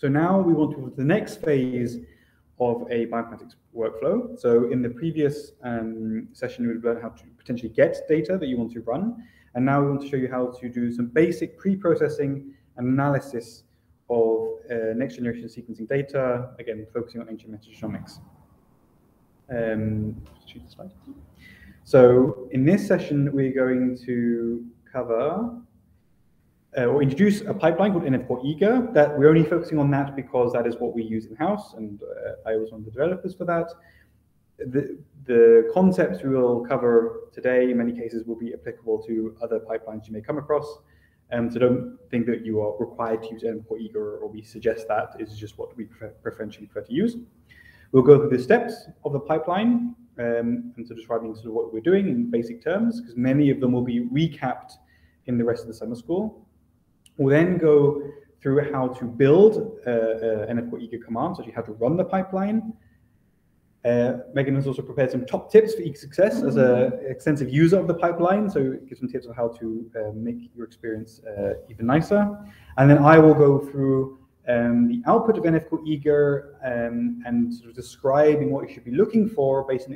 So now we want to move to the next phase of a bioinformatics workflow. So in the previous session, you would learn how to potentially get data that you want to run. And now we want to show you how to do some basic pre-processing and analysis of next-generation sequencing data, again, focusing on ancient metagenomics. Shoot the slide. So in this session, we're going to cover or introduce a pipeline called nf-core/eager. That we're only focusing on that because that is what we use in-house, and I was one of the developers for that. The concepts we will cover today, in many cases, will be applicable to other pipelines you may come across. So don't think that you are required to use nf-core/eager, or we suggest that is just what we preferentially prefer to use. We'll go through the steps of the pipeline and so describing sort of what we're doing in basic terms, because many of them will be recapped in the rest of the summer school. We'll then go through how to build nf-core/eager commands, so actually how to run the pipeline. Megan has also prepared some top tips for eager success as an extensive user of the pipeline, so give some tips on how to make your experience even nicer. And then I will go through the output of nf-core/eager and sort of describing what you should be looking for based on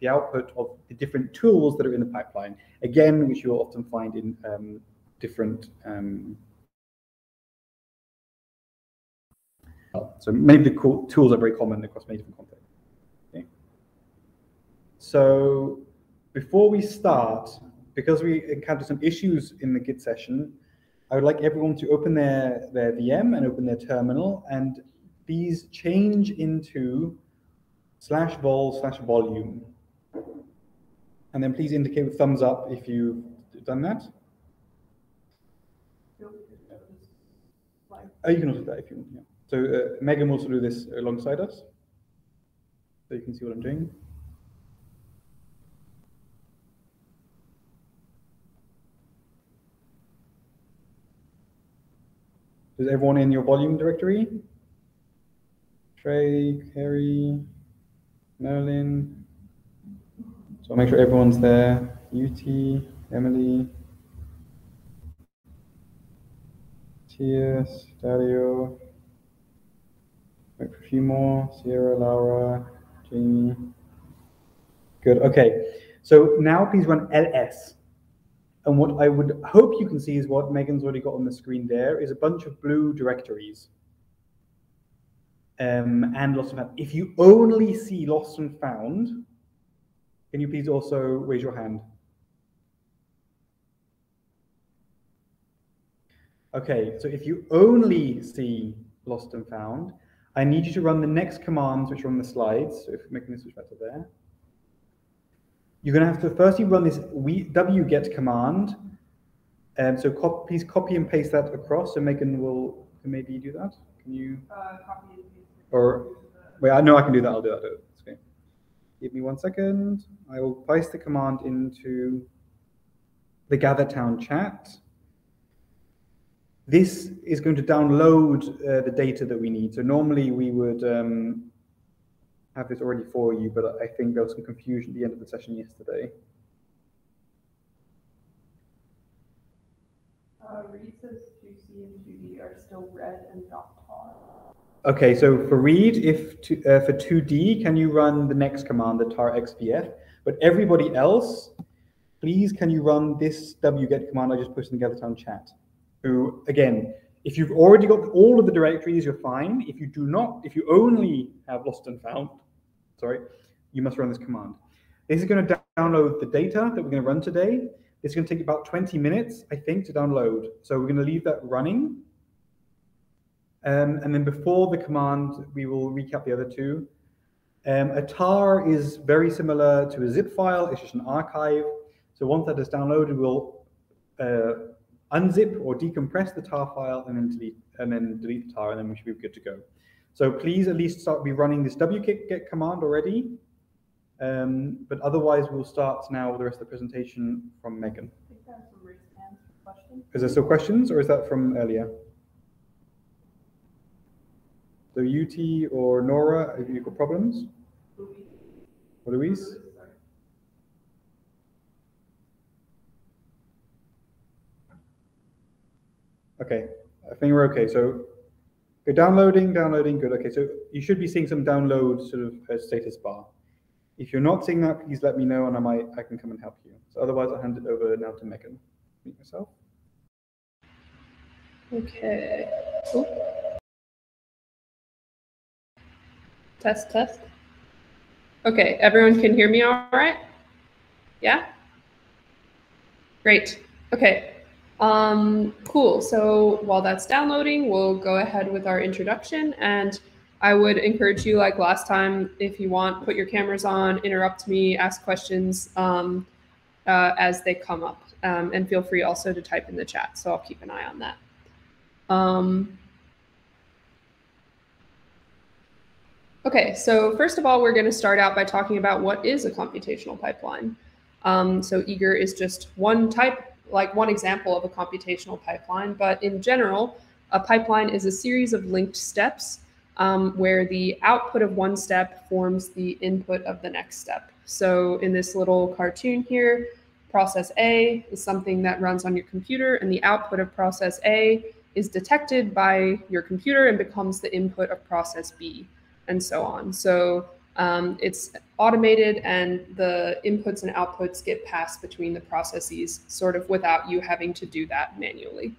the output of the different tools that are in the pipeline, again, which you'll often find in different so many of the cool tools are very common across many different contexts. Okay. So before we start, because we encountered some issues in the Git session, I would like everyone to open their VM and open their terminal, and these change into /vol/volume. And then please indicate with thumbs up if you've done that. Oh, you can also do that if you want. Yeah. So Megan will also do this alongside us, so you can see what I'm doing. Is everyone in your volume directory? Trey, Kerry, Merlin. So I'll make sure everyone's there. UT, Emily, Tias, Dario. Wait for a few more. Sierra, Laura, Jamie. Good. Okay. So now please run ls. And what I would hope you can see is what Megan's already got on the screen there is a bunch of blue directories. And lost and found. If you only see lost and found, can you please also raise your hand? Okay, so if you only see lost and found, I need you to run the next commands which are on the slides. So if we make this switch back to there. You're going to have to firstly run this wget command. So please copy and paste that across. So Megan will maybe do that. Can you? Copy and paste. Or wait, I know I can do that. I'll do that. It's okay. Give me 1 second. I will paste the command into the GatherTown chat. This is going to download the data that we need. So normally we would have this already for you, but I think there was some confusion at the end of the session yesterday. Reed says Juicy and Judy are still red and not tar. Okay, so for Reed, for 2D, can you run the next command, the tar xvf? But everybody else, please can you run this wget command I just pushed in the GatherTown chat? Who, again, if you've already got all of the directories, you're fine. If you do not, if you only have lost and found, sorry, you must run this command. This is going to download the data that we're going to run today. It's going to take about 20 minutes, I think, to download. So we're going to leave that running. And then before the command, we will recap the other two. A tar is very similar to a zip file. It's just an archive. So once that is downloaded, we'll unzip or decompress the tar file and then delete the tar, and then we should be good to go. So please at least start be running this wget command already. But otherwise we'll start now with the rest of the presentation from Megan. I think that's a raised hand question. Is there still questions, or is that from earlier? So UT or Nora, have you got problems? Louise. Or Louise? Okay, I think we're okay. So Go downloading, good. Okay, so you should be seeing some download sort of status bar. If you're not seeing that, please let me know, and I can come and help you. So otherwise, I'll hand it over now to Megan. Meet myself. Okay. Ooh. Test, test. Okay, everyone can hear me all right? Yeah? Great. Okay. Cool. So while that's downloading, we'll go ahead with our introduction. And I would encourage you, like last time, if you want, put your cameras on, interrupt me, ask questions as they come up. And feel free also to type in the chat. So I'll keep an eye on that. Okay, so first of all, we're going to start out by talking about what is a computational pipeline. So Eager is just one type, like one example of a computational pipeline. But in general, a pipeline is a series of linked steps where the output of one step forms the input of the next step. So in this little cartoon here, process A is something that runs on your computer, and the output of process A is detected by your computer and becomes the input of process B. And so on. So it's automated, and the inputs and outputs get passed between the processes sort of without you having to do that manually.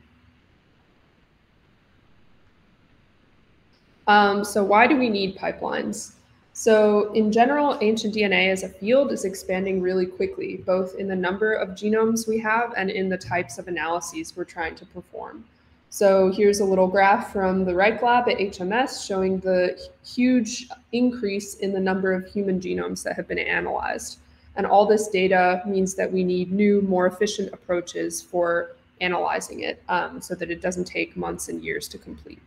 So why do we need pipelines? So in general, ancient DNA as a field is expanding really quickly, both in the number of genomes we have and in the types of analyses we're trying to perform. So here's a little graph from the Reich Lab at HMS showing the huge increase in the number of human genomes that have been analyzed. And all this data means that we need new, more efficient approaches for analyzing it so that it doesn't take months and years to complete.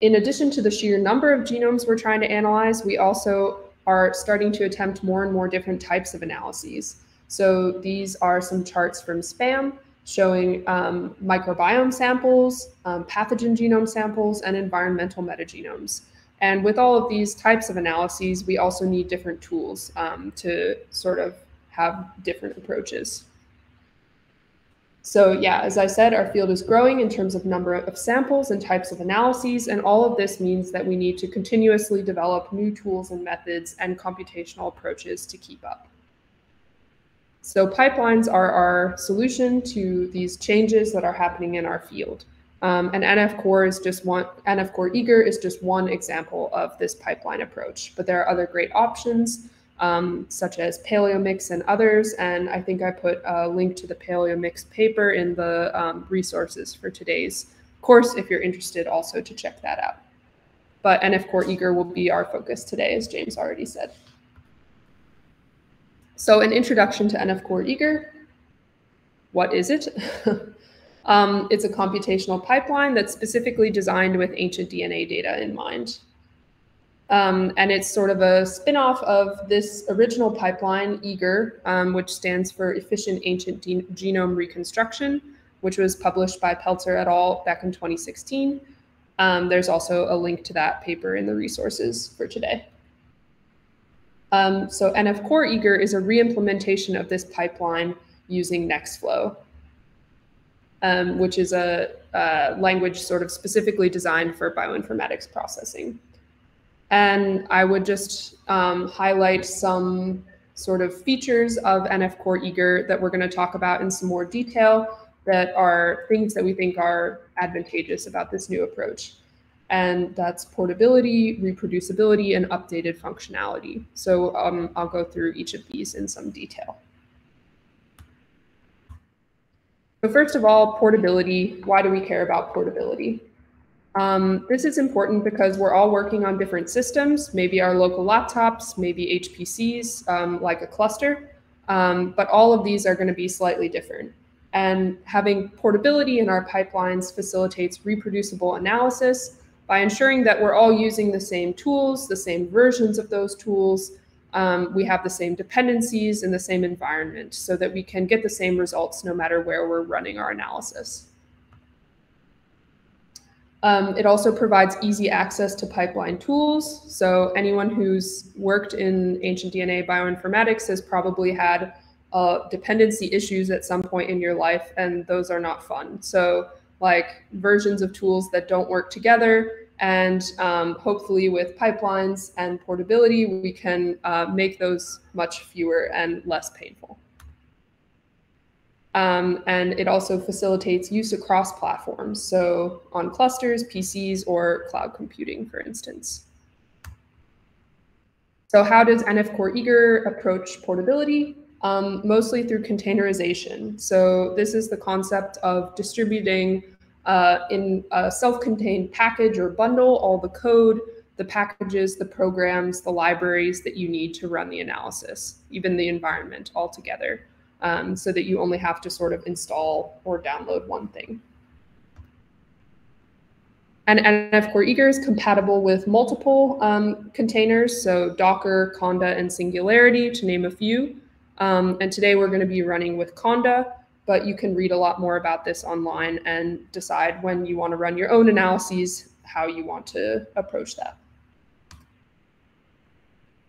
In addition to the sheer number of genomes we're trying to analyze, we also are starting to attempt more and more different types of analyses. So these are some charts from SPAAM, showing microbiome samples, pathogen genome samples, and environmental metagenomes. And with all of these types of analyses, we also need different tools to sort of have different approaches. So yeah, as I said, our field is growing in terms of number of samples and types of analyses, and all of this means that we need to continuously develop new tools and methods and computational approaches to keep up. So pipelines are our solution to these changes that are happening in our field. And nf-core/eager is just one example of this pipeline approach. But there are other great options, such as PaleoMix and others. And I think I put a link to the PaleoMix paper in the resources for today's course, if you're interested also to check that out. But nf-core/eager will be our focus today, as James already said. So an introduction to nf-core/eager. What is it? It's a computational pipeline that's specifically designed with ancient DNA data in mind. And it's sort of a spin-off of this original pipeline, Eager, which stands for Efficient Ancient Genome Reconstruction, which was published by Peltzer et al. Back in 2016. There's also a link to that paper in the resources for today. So nf-core/eager is a reimplementation of this pipeline using Nextflow, which is a language sort of specifically designed for bioinformatics processing. And I would just highlight some sort of features of nf-core/eager that we're going to talk about in some more detail that are things that we think are advantageous about this new approach. And that's portability, reproducibility, and updated functionality. So I'll go through each of these in some detail. So first of all, portability. Why do we care about portability? This is important because we're all working on different systems, maybe our local laptops, maybe HPCs, like a cluster. But all of these are going to be slightly different. And having portability in our pipelines facilitates reproducible analysis, by ensuring that we're all using the same tools, the same versions of those tools, we have the same dependencies in the same environment so that we can get the same results no matter where we're running our analysis. It also provides easy access to pipeline tools. So anyone who's worked in ancient DNA bioinformatics has probably had dependency issues at some point in your life, and those are not fun. So like versions of tools that don't work together. And hopefully with pipelines and portability, we can make those much fewer and less painful. And it also facilitates use across platforms. So on clusters, PCs, or cloud computing, for instance. So how does nf-core/eager approach portability? Mostly through containerization. So this is the concept of distributing in a self-contained package or bundle all the code, the packages, the programs, the libraries that you need to run the analysis, even the environment altogether, so that you only have to sort of install or download one thing. And nf-core/eager is compatible with multiple containers, so Docker, Conda, and Singularity, to name a few. And today we're going to be running with Conda, but you can read a lot more about this online and decide when you want to run your own analyses, how you want to approach that.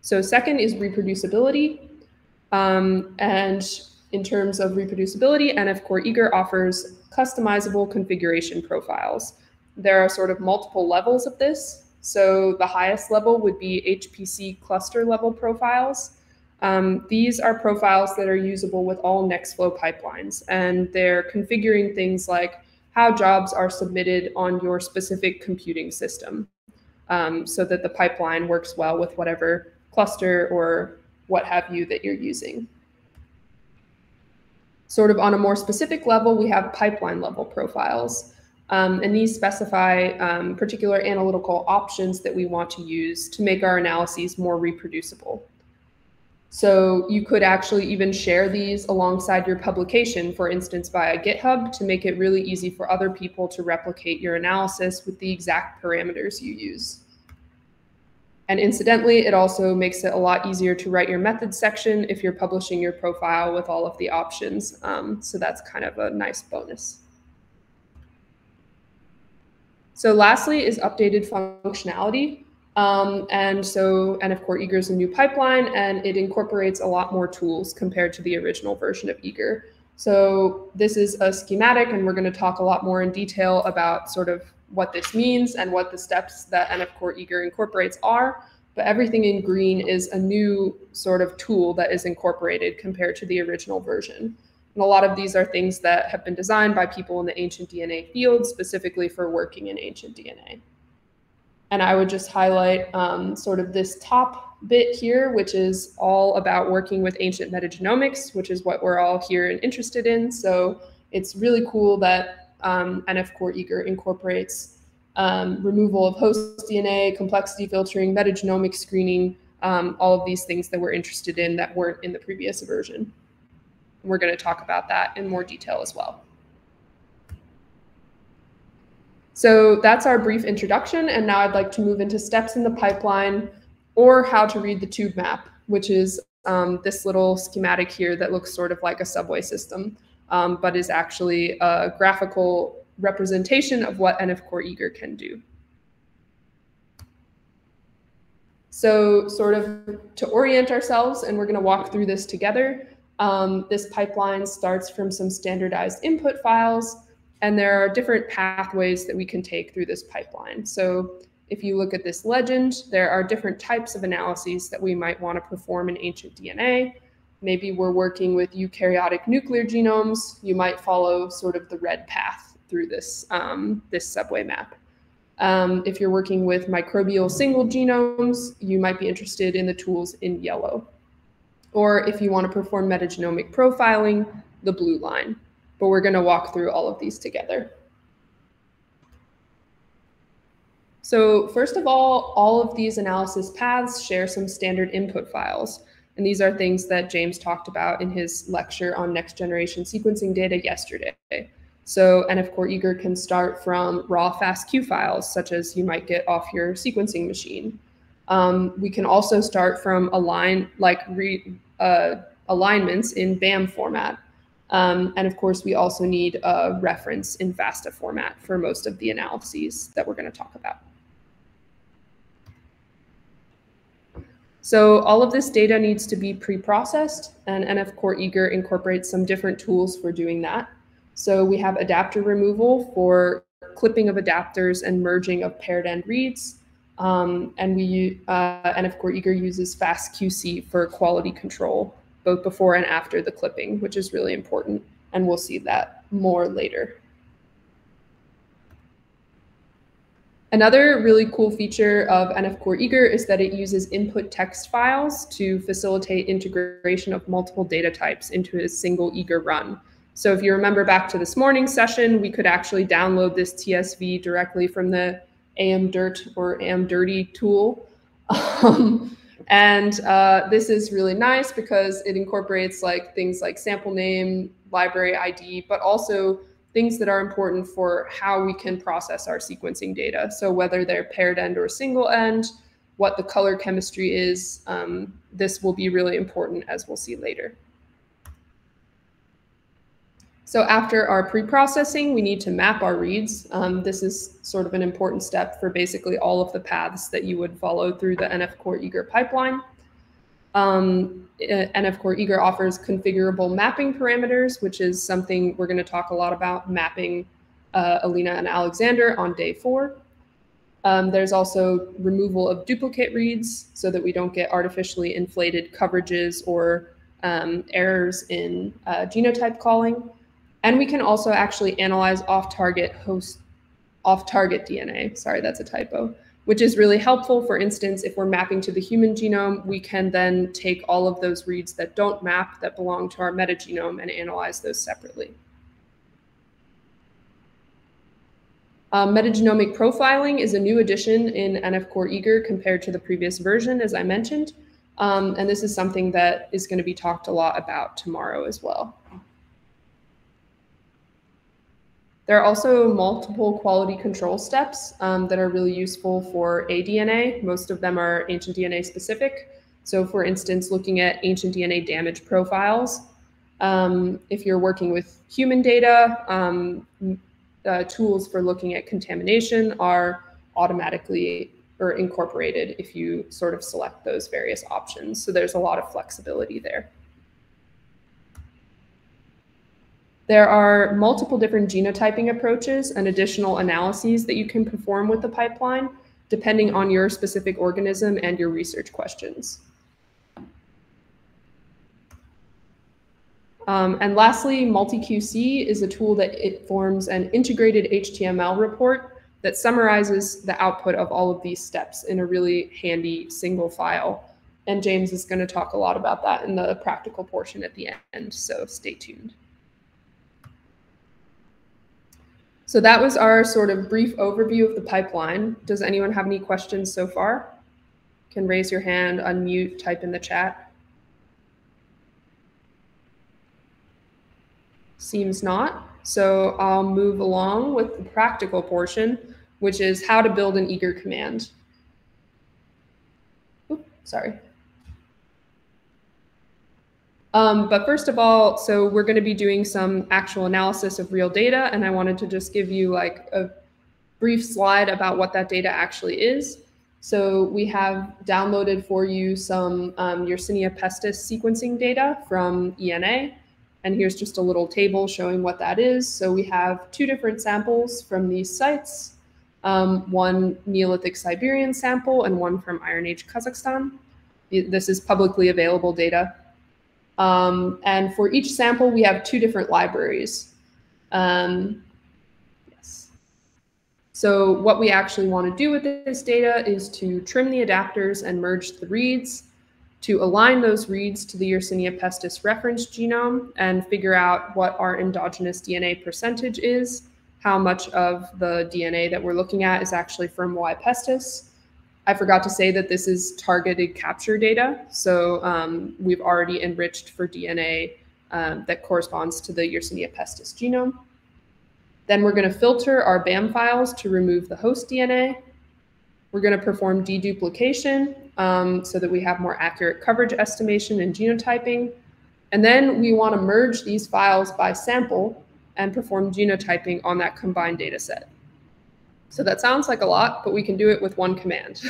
So second is reproducibility. And in terms of reproducibility, nf-core/eager offers customizable configuration profiles. There are sort of multiple levels of this. So the highest level would be HPC cluster level profiles. These are profiles that are usable with all Nextflow pipelines, and they're configuring things like how jobs are submitted on your specific computing system, so that the pipeline works well with whatever cluster or what have you that you're using. Sort of on a more specific level, we have pipeline level profiles, and these specify particular analytical options that we want to use to make our analyses more reproducible. So you could actually even share these alongside your publication, for instance, via GitHub, to make it really easy for other people to replicate your analysis with the exact parameters you use. And incidentally, it also makes it a lot easier to write your methods section if you're publishing your profile with all of the options. So that's kind of a nice bonus. So lastly is updated functionality. And so nf-core/eager is a new pipeline, and it incorporates a lot more tools compared to the original version of Eager. So this is a schematic, and we're going to talk a lot more in detail about sort of what this means and what the steps that nf-core/eager incorporates are. But everything in green is a new sort of tool that is incorporated compared to the original version. And a lot of these are things that have been designed by people in the ancient DNA field, specifically for working in ancient DNA. And I would just highlight sort of this top bit here, which is all about working with ancient metagenomics, which is what we're all here and interested in. So it's really cool that nf-core/eager incorporates removal of host DNA, complexity filtering, metagenomic screening, all of these things that we're interested in that weren't in the previous version. We're going to talk about that in more detail as well. So that's our brief introduction, and now I'd like to move into steps in the pipeline, or how to read the tube map, which is this little schematic here that looks sort of like a subway system, but is actually a graphical representation of what nf-core/eager can do. So sort of to orient ourselves, and we're going to walk through this together, this pipeline starts from some standardized input files. And there are different pathways that we can take through this pipeline. So if you look at this legend, there are different types of analyses that we might want to perform in ancient DNA. Maybe we're working with eukaryotic nuclear genomes. You might follow sort of the red path through this, this subway map. If you're working with microbial single genomes, you might be interested in the tools in yellow. Or if you want to perform metagenomic profiling, the blue line. But we're going to walk through all of these together. So first of all of these analysis paths share some standard input files. And these are things that James talked about in his lecture on next generation sequencing data yesterday. So nf-core/eager can start from raw FastQ files, such as you might get off your sequencing machine. We can also start from alignments in BAM format. And of course, we also need a reference in FASTA format for most of the analyses that we're going to talk about. So all of this data needs to be pre-processed, and nf-core/eager incorporates some different tools for doing that. So we have adapter removal for clipping of adapters and merging of paired end reads. And we nf-core/eager uses FastQC for quality control, both before and after the clipping, which is really important. And we'll see that more later. Another really cool feature of nf-core/eager is that it uses input text files to facilitate integration of multiple data types into a single eager run. So if you remember back to this morning's session, we could actually download this TSV directly from the AMDirt or AMDirty tool. This is really nice because it incorporates like things like sample name, library ID, but also things that are important for how we can process our sequencing data. So whether they're paired end or single end, what the color chemistry is, this will be really important as we'll see later. So after our pre-processing, we need to map our reads. This is sort of an important step for basically all of the paths that you would follow through the nf-core/eager pipeline. nf-core/eager offers configurable mapping parameters, which is something we're going to talk a lot about mapping Alina and Alexander on day 4. There's also removal of duplicate reads so that we don't get artificially inflated coverages or errors in genotype calling. And we can also actually analyze off-target DNA. Sorry, that's a typo. Which is really helpful. For instance, if we're mapping to the human genome, we can then take all of those reads that don't map that belong to our metagenome and analyze those separately. Metagenomic profiling is a new addition in nf-core/eager compared to the previous version, as I mentioned. And this is something that is going to be talked a lot about tomorrow as well. There are also multiple quality control steps that are really useful for aDNA. Most of them are ancient DNA specific. So for instance, looking at ancient DNA damage profiles. If you're working with human data, tools for looking at contamination are automatically or incorporated if you sort of select those various options. So there's a lot of flexibility there. There are multiple different genotyping approaches and additional analyses that you can perform with the pipeline, depending on your specific organism and your research questions. And lastly, MultiQC is a tool that it forms an integrated HTML report that summarizes the output of all of these steps in a really handy single file. And James is going to talk a lot about that in the practical portion at the end, so stay tuned. So that was our sort of brief overview of the pipeline. Does anyone have any questions so far? You can raise your hand, unmute, type in the chat. Seems not. So I'll move along with the practical portion, which is how to build an eager command. Oops, sorry. But first of all, so we're going to be doing some actual analysis of real data, and I wanted to just give you like a brief slide about what that data actually is. So we have downloaded for you some Yersinia pestis sequencing data from ENA, and here's just a little table showing what that is. So we have 2 different samples from these sites, one Neolithic Siberian sample and one from Iron Age Kazakhstan. This is publicly available data. And for each sample, we have 2 different libraries. Yes. So what we actually want to do with this data is to trim the adapters and merge the reads, to align those reads to the Yersinia pestis reference genome and figure out what our endogenous DNA percentage is, how much of the DNA that we're looking at is actually from Y. pestis. I forgot to say that this is targeted capture data. So we've already enriched for DNA that corresponds to the Yersinia pestis genome. Then we're going to filter our BAM files to remove the host DNA. We're going to perform deduplication so that we have more accurate coverage estimation and genotyping. And then we want to merge these files by sample and perform genotyping on that combined data set. So that sounds like a lot, but we can do it with one command,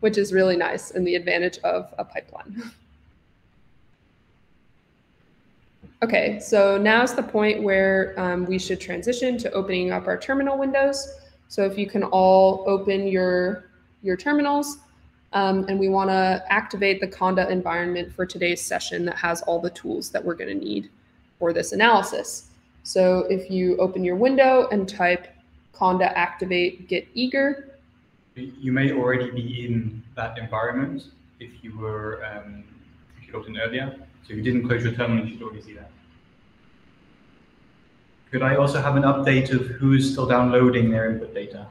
which is really nice and the advantage of a pipeline. Okay, so now's the point where we should transition to opening up our terminal windows. So if you can all open your terminals, and we want to activate the Conda environment for today's session that has all the tools that we're going to need for this analysis. So if you open your window and type Conda activate git eager. You may already be in that environment if you were if you logged in earlier. So if you didn't close your terminal, you should already see that. Could I also have an update of who's still downloading their input data?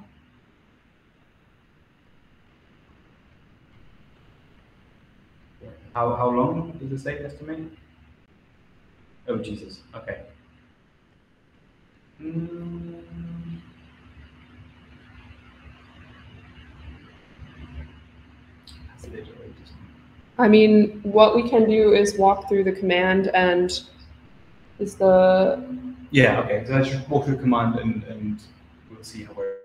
How long is the state estimate? Oh, Jesus. Okay. I mean, what we can do is walk through the command and is the... Yeah, okay, so let's walk through command and we'll see how we're...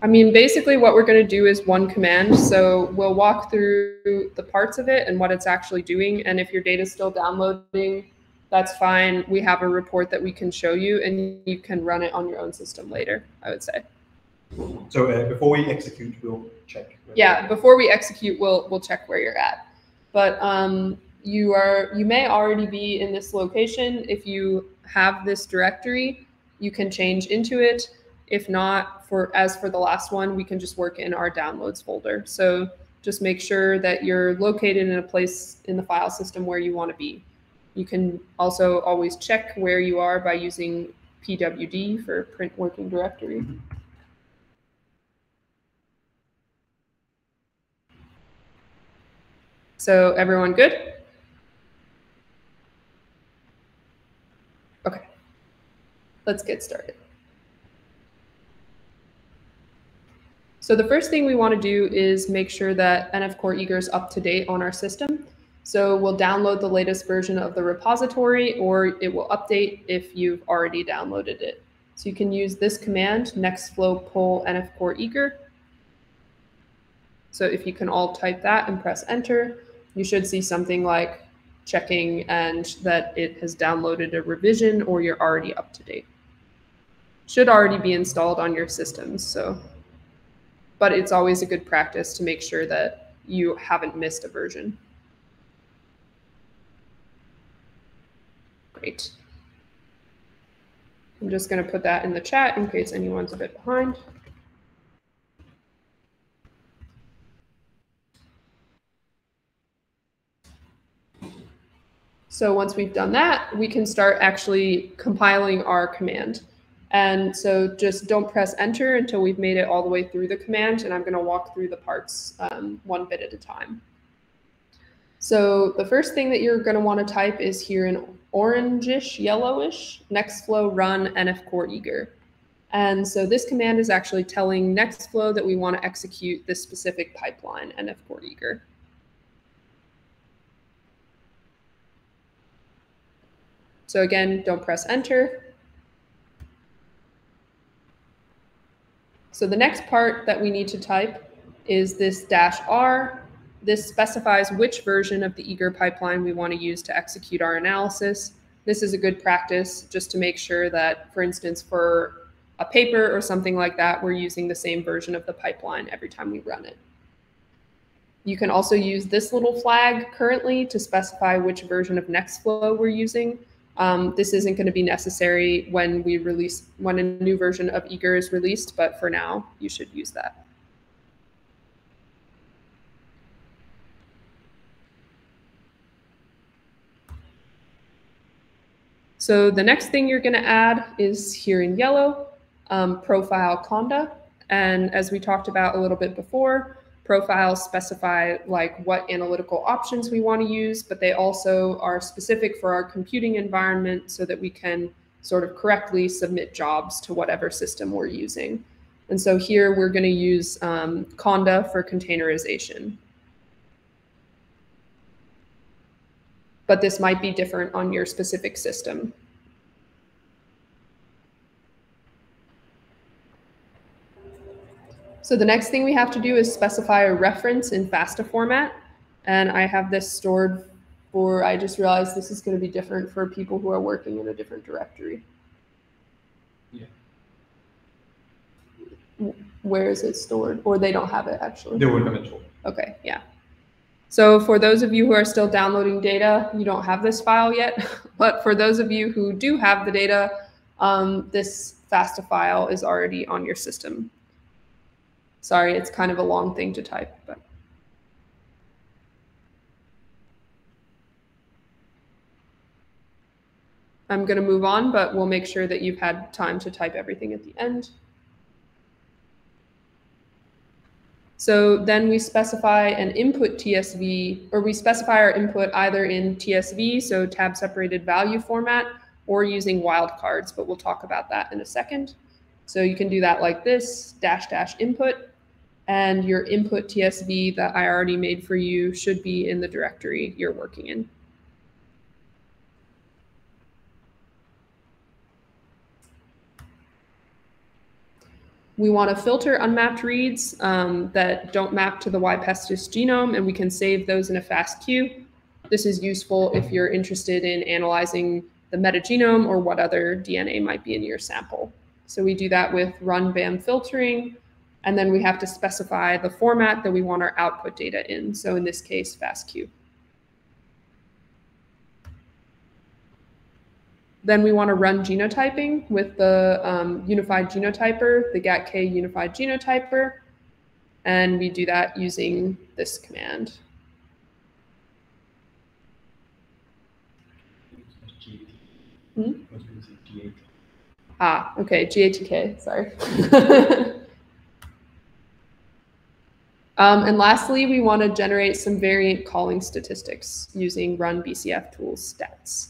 I mean, basically what we're going to do is one command. So we'll walk through the parts of it and what it's actually doing. And if your data is still downloading, that's fine. We have a report that we can show you, and you can run it on your own system later, I would say. So before we execute, we'll check. Yeah, before we execute, we'll check where you're at. But you may already be in this location. If you have this directory, you can change into it. If not, as for the last one, we can just work in our downloads folder. So just make sure that you're located in a place in the file system where you want to be. You can also always check where you are by using PWD for print working directory. So everyone good? Okay, let's get started. So the first thing we want to do is make sure that nf-core/eager is up to date on our system. So we'll download the latest version of the repository, or it will update if you've already downloaded it. So you can use this command, nextflow pull nf-core/eager. So if you can all type that and press enter, you should see something like checking and that it has downloaded a revision or you're already up to date. Should already be installed on your systems, so. But it's always a good practice to make sure that you haven't missed a version. Great. I'm just going to put that in the chat in case anyone's a bit behind. So once we've done that, we can start actually compiling our command. And so just don't press enter until we've made it all the way through the command, and I'm going to walk through the parts one bit at a time. So the first thing that you're going to want to type is here in orangish, yellowish, nextflow run nf-core/eager. And so this command is actually telling Nextflow that we want to execute this specific pipeline, nf-core/eager. So again, don't press enter. So the next part that we need to type is this -R. This specifies which version of the eager pipeline we want to use to execute our analysis. This is a good practice just to make sure that, for instance, for a paper or something like that, we're using the same version of the pipeline every time we run it. You can also use this little flag currently to specify which version of Nextflow we're using. This isn't going to be necessary when a new version of Eager is released, but for now, you should use that. So the next thing you're going to add is here in yellow, profile Conda. And as we talked about a little bit before, profiles specify like what analytical options we want to use, but they also are specific for our computing environment so that we can sort of correctly submit jobs to whatever system we're using. And so here we're going to use Conda for containerization. But this might be different on your specific system. So the next thing we have to do is specify a reference in FASTA format. And I have this stored or I just realized this is going to be different for people who are working in a different directory. Yeah. Where is it stored? Or they don't have it, actually. They wouldn't have it stored. OK, yeah. So for those of you who are still downloading data, you don't have this file yet. But for those of you who do have the data, this FASTA file is already on your system. Sorry, it's kind of a long thing to type, but. I'm going to move on, but we'll make sure that you've had time to type everything at the end. So then we specify an input TSV, or we specify our input either in TSV, so tab separated value format, or using wildcards, but we'll talk about that in a second. So you can do that like this, --input, and your input TSV that I already made for you should be in the directory you're working in. We want to filter unmapped reads that don't map to the Y. pestis genome, and we can save those in a FastQ. This is useful if you're interested in analyzing the metagenome or what other DNA might be in your sample. So we do that with run BAM filtering, and then we have to specify the format that we want our output data in. So in this case, FastQ. Then we want to run genotyping with the unified genotyper, the GATK unified genotyper. And we do that using this command. Hmm? Ah, OK, GATK, sorry. And lastly, we want to generate some variant calling statistics using run BCF tools stats.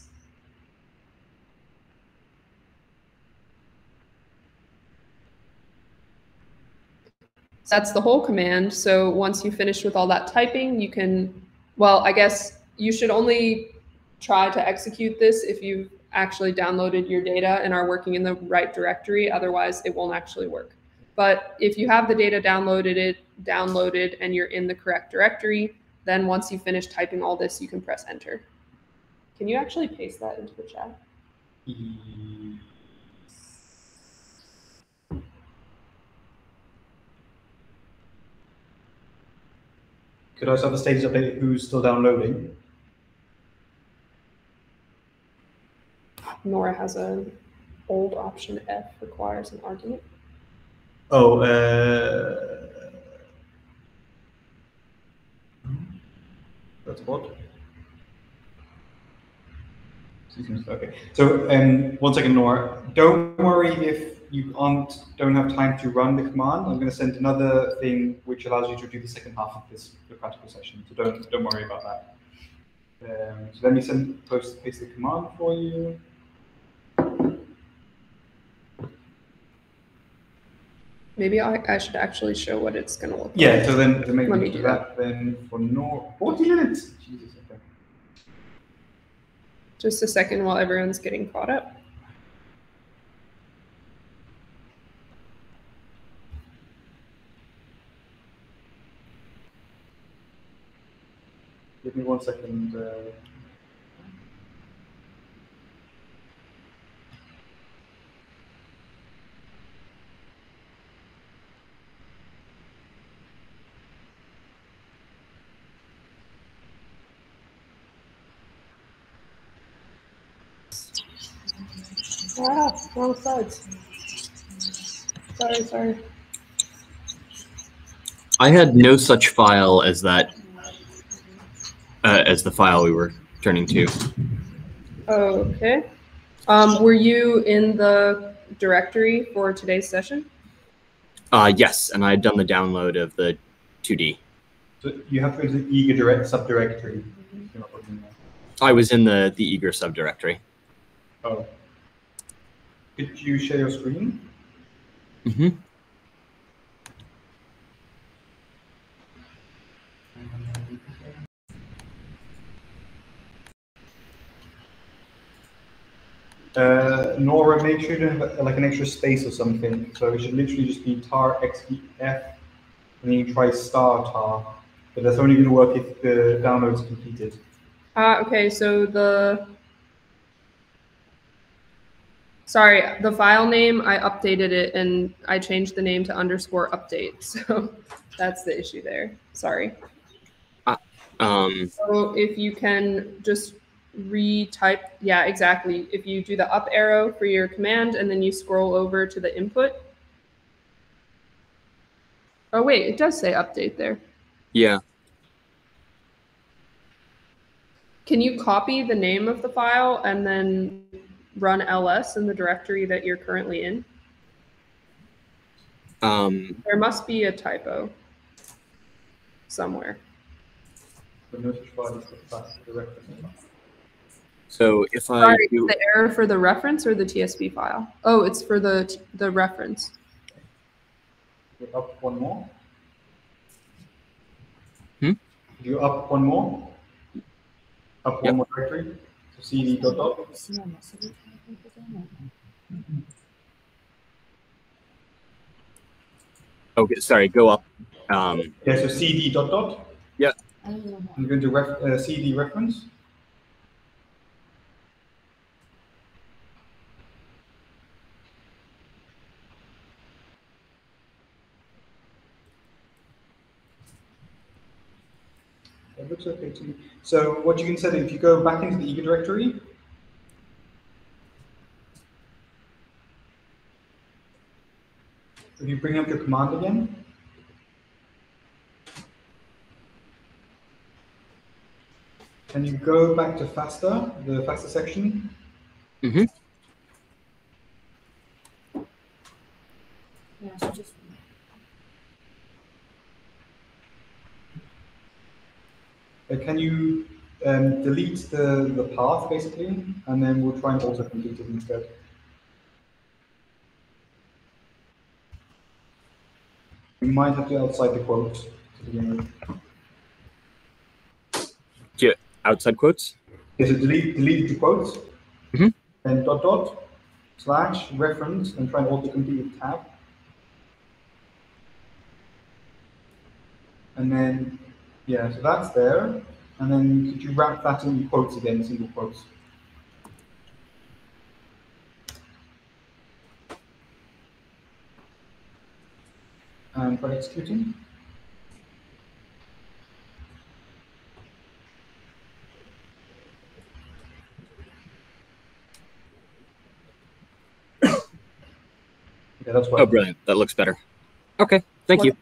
That's the whole command. So once you finish with all that typing, you can, well, I guess you should only try to execute this if you've actually downloaded your data and are working in the right directory. Otherwise, it won't actually work. But if you have the data downloaded, and you're in the correct directory, then once you finish typing all this, you can press enter. Can you actually paste that into the chat? Could I also have the status update who's still downloading? Nora has an old option F requires an argument. Oh, that's what? OK, so 1 second, Nora. Don't worry if you don't have time to run the command. I'm going to send another thing which allows you to do the second half of this practical session. So don't worry about that. So let me paste the command for you. Maybe I should actually show what it's going to look like. Yeah, so then maybe let me do that. Then for 40 minutes. Jesus, okay. Just a second while everyone's getting caught up. Give me 1 second. Ah, wrong sides. Sorry. I had no such file as that. As the file we were turning to. OK. Were you in the directory for today's session? Yes, and I had done the download of the 2D. So you have to go to the Eager subdirectory. Mm-hmm. I was in the Eager subdirectory. Oh. Could you share your screen? Mm-hmm. Nora, make sure you have like an extra space or something. So it should literally just be tar xef, and then you try star tar. But that's only going to work if the download's completed. Okay, so the, sorry, the file name, I updated it and I changed the name to _update. So that's the issue there. Sorry. So if you can just retype, yeah, exactly. If you do the up arrow for your command and then you scroll over to the input. Oh, wait, it does say update there. Yeah. Can you copy the name of the file and then run ls in the directory that you're currently in? There must be a typo somewhere. So if I do the error for the reference or the TSV file? Oh, it's for the reference. You up one more? You up one more? Up one more directory to see the total? Okay, sorry, go up. Yeah, so CD dot dot. Yeah. I'm going to CD reference. It looks okay to me. So what you can set, if you go back into the Eager directory, if you bring up your command again. Can you go back to FASTA, the FASTA section? Mm-hmm. Yeah, so just... can you delete the path, basically? And then we'll try and auto-complete it instead. We might have to outside the quote to begin with. Yeah, outside quotes. Yes, so delete the quotes, and dot dot slash reference, and try and auto-complete the tab. And then, yeah, so that's there. And then could you wrap that in quotes again, single quotes? And for executing. Yeah, that's what. Oh, brilliant. That looks better. Okay, thank you.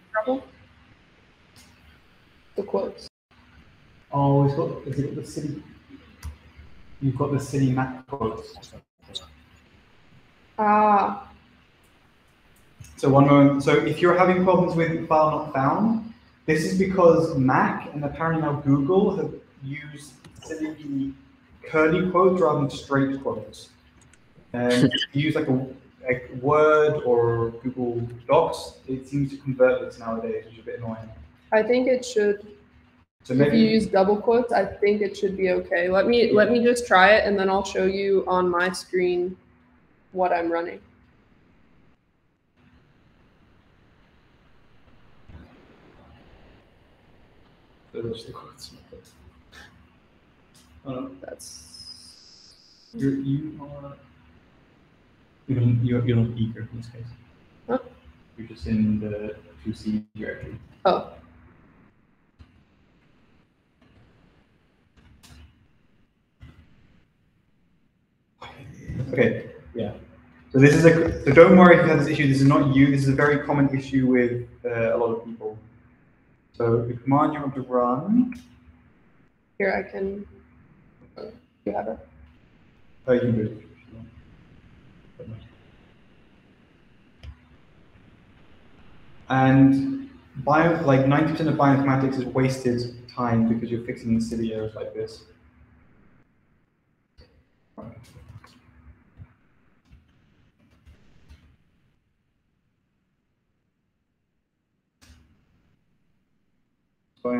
The quotes. Oh, it's got, is it the city? You've got the city map quotes. Ah. So one moment. So if you're having problems with file not found, this is because Mac and apparently now Google have used silly curly quotes rather than straight quotes. You use like Word or Google Docs, it seems to convert this nowadays, which is a bit annoying. I think it should. So maybe if you use double quotes, I think it should be okay. Let me just try it, and then I'll show you on my screen what I'm running. That's You're not eager in this case. Huh? You're just in the 2C directory. Oh. Okay. Yeah. So this is a. So don't worry if you have this issue. This is not you. This is a very common issue with a lot of people. So the command you want to run. Here I can. You have it. Oh, you can do it. And bio, like 90% of bioinformatics is wasted time because you're fixing silly errors like this. So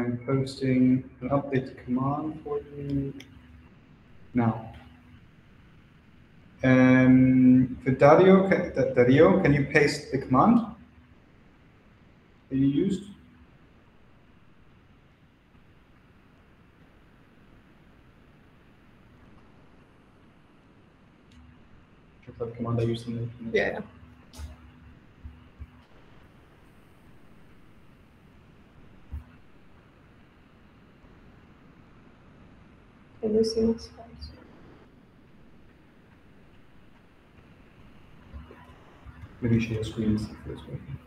I'm posting an update command for you now. For Dario, can you paste the command that you used? the command I used in the yeah. Can you see what's fine? Maybe share screen and see if it's working.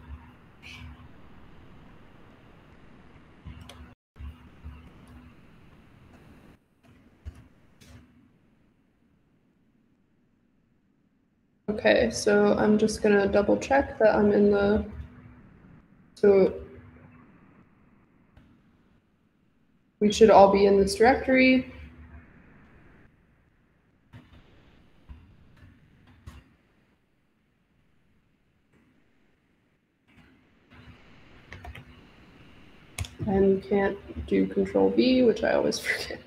Okay, so I'm just gonna double check that I'm in the, so we should all be in this directory. And can't do Control V, which I always forget.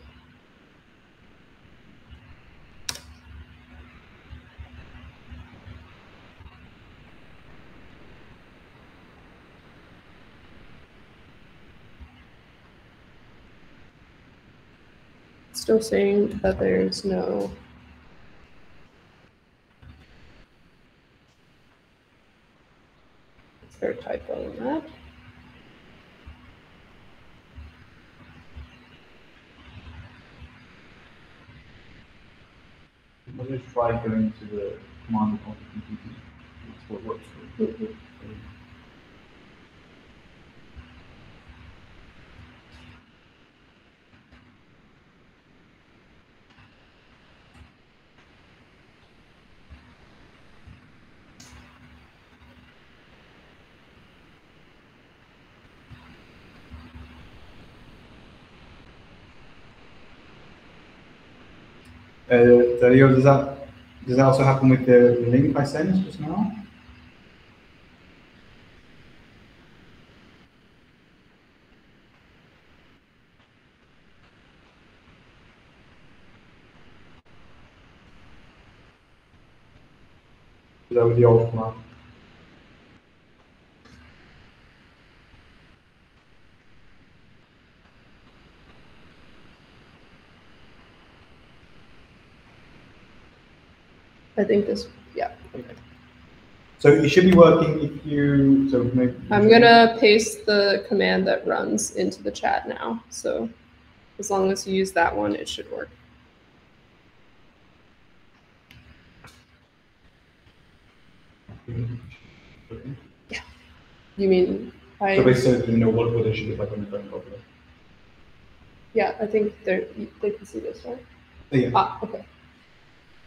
Still saying that there's no third typo in that. Let me try going to the command of the computer. That's what works for it. Mm-hmm. Dario, does that also happen with the link I sent just now? That was the old command. I think this, yeah. Okay. So it should be working if you, so maybe. I'm gonna paste the command that runs into the chat now. So as long as you use that one, it should work. Yeah. You mean I? So basically, you know what it should look like on the current problem. Yeah, I think they can see this, right? Yeah. Ah, okay.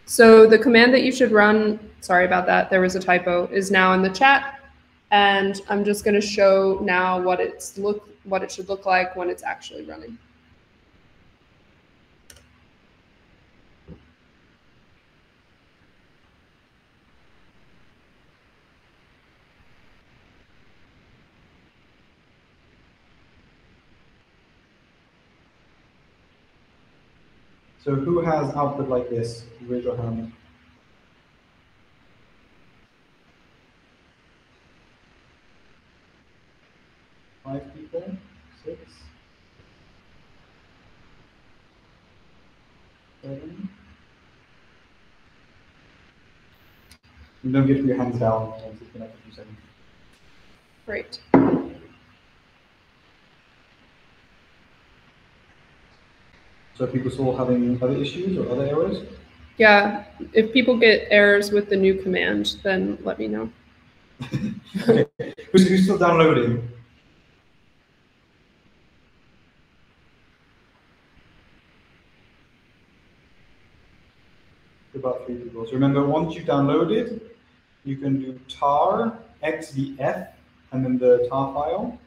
So the command that you should run, sorry about that, there was a typo, is now in the chat. And I'm just going to show now what it should look like when it's actually running. So who has output like this? Raise your hand. Five people? Six? Seven? And don't get your hands down. Great. So people still having other issues or other errors? Yeah, if people get errors with the new command, then let me know. Okay. Who's still downloading? About 3 people. So remember, once you download it, you can do tar xdf and then the tar file.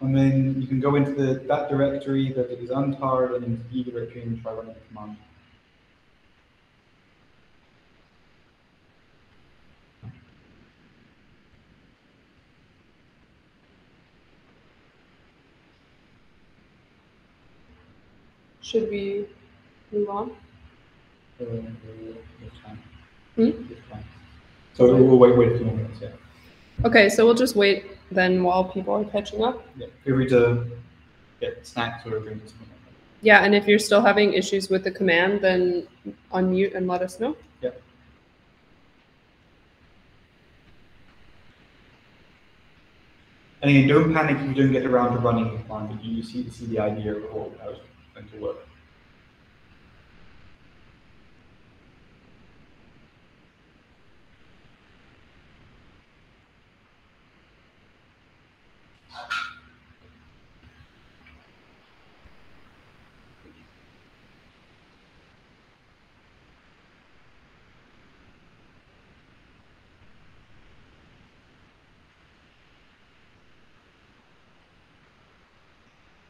And then you can go into that directory that is untarred and into the directory and try running the command. Should we move on? It's fine. So we'll wait a few minutes, yeah. Okay, so we'll just wait then while people are catching up. Yeah, feel free to get snacks or a drink or something like that. Yeah, and if you're still having issues with the command, then unmute and let us know. Yeah. And again, don't panic if you don't get around to running the command, but you see the idea of how it's going to work.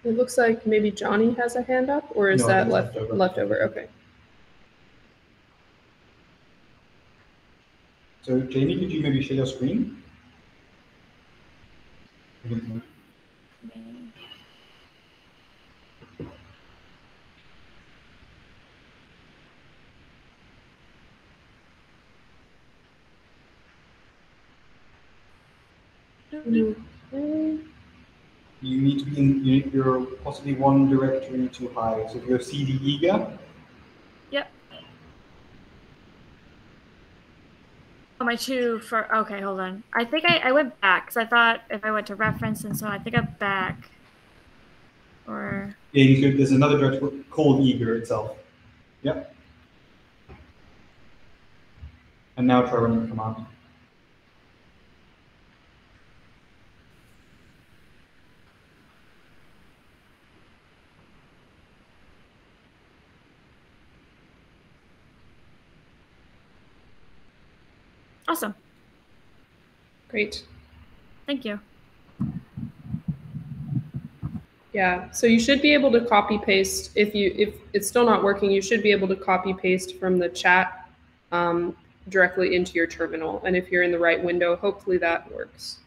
It looks like maybe Johnny has a hand up, or is that leftover? Okay. So Jamie, could you maybe share your screen? You need to be in you're possibly one directory too high. So if you're CD Eager. Yep. Am I too far? Okay, hold on. I think I went back because I thought if I went to reference and so I think I'm back. Or yeah, you could, there's another directory called Eager itself. Yep. And now try running the command. Awesome. Great. Thank you. Yeah, so you should be able to copy paste if it's still not working, you should be able to copy paste from the chat directly into your terminal. And if you're in the right window, hopefully that works.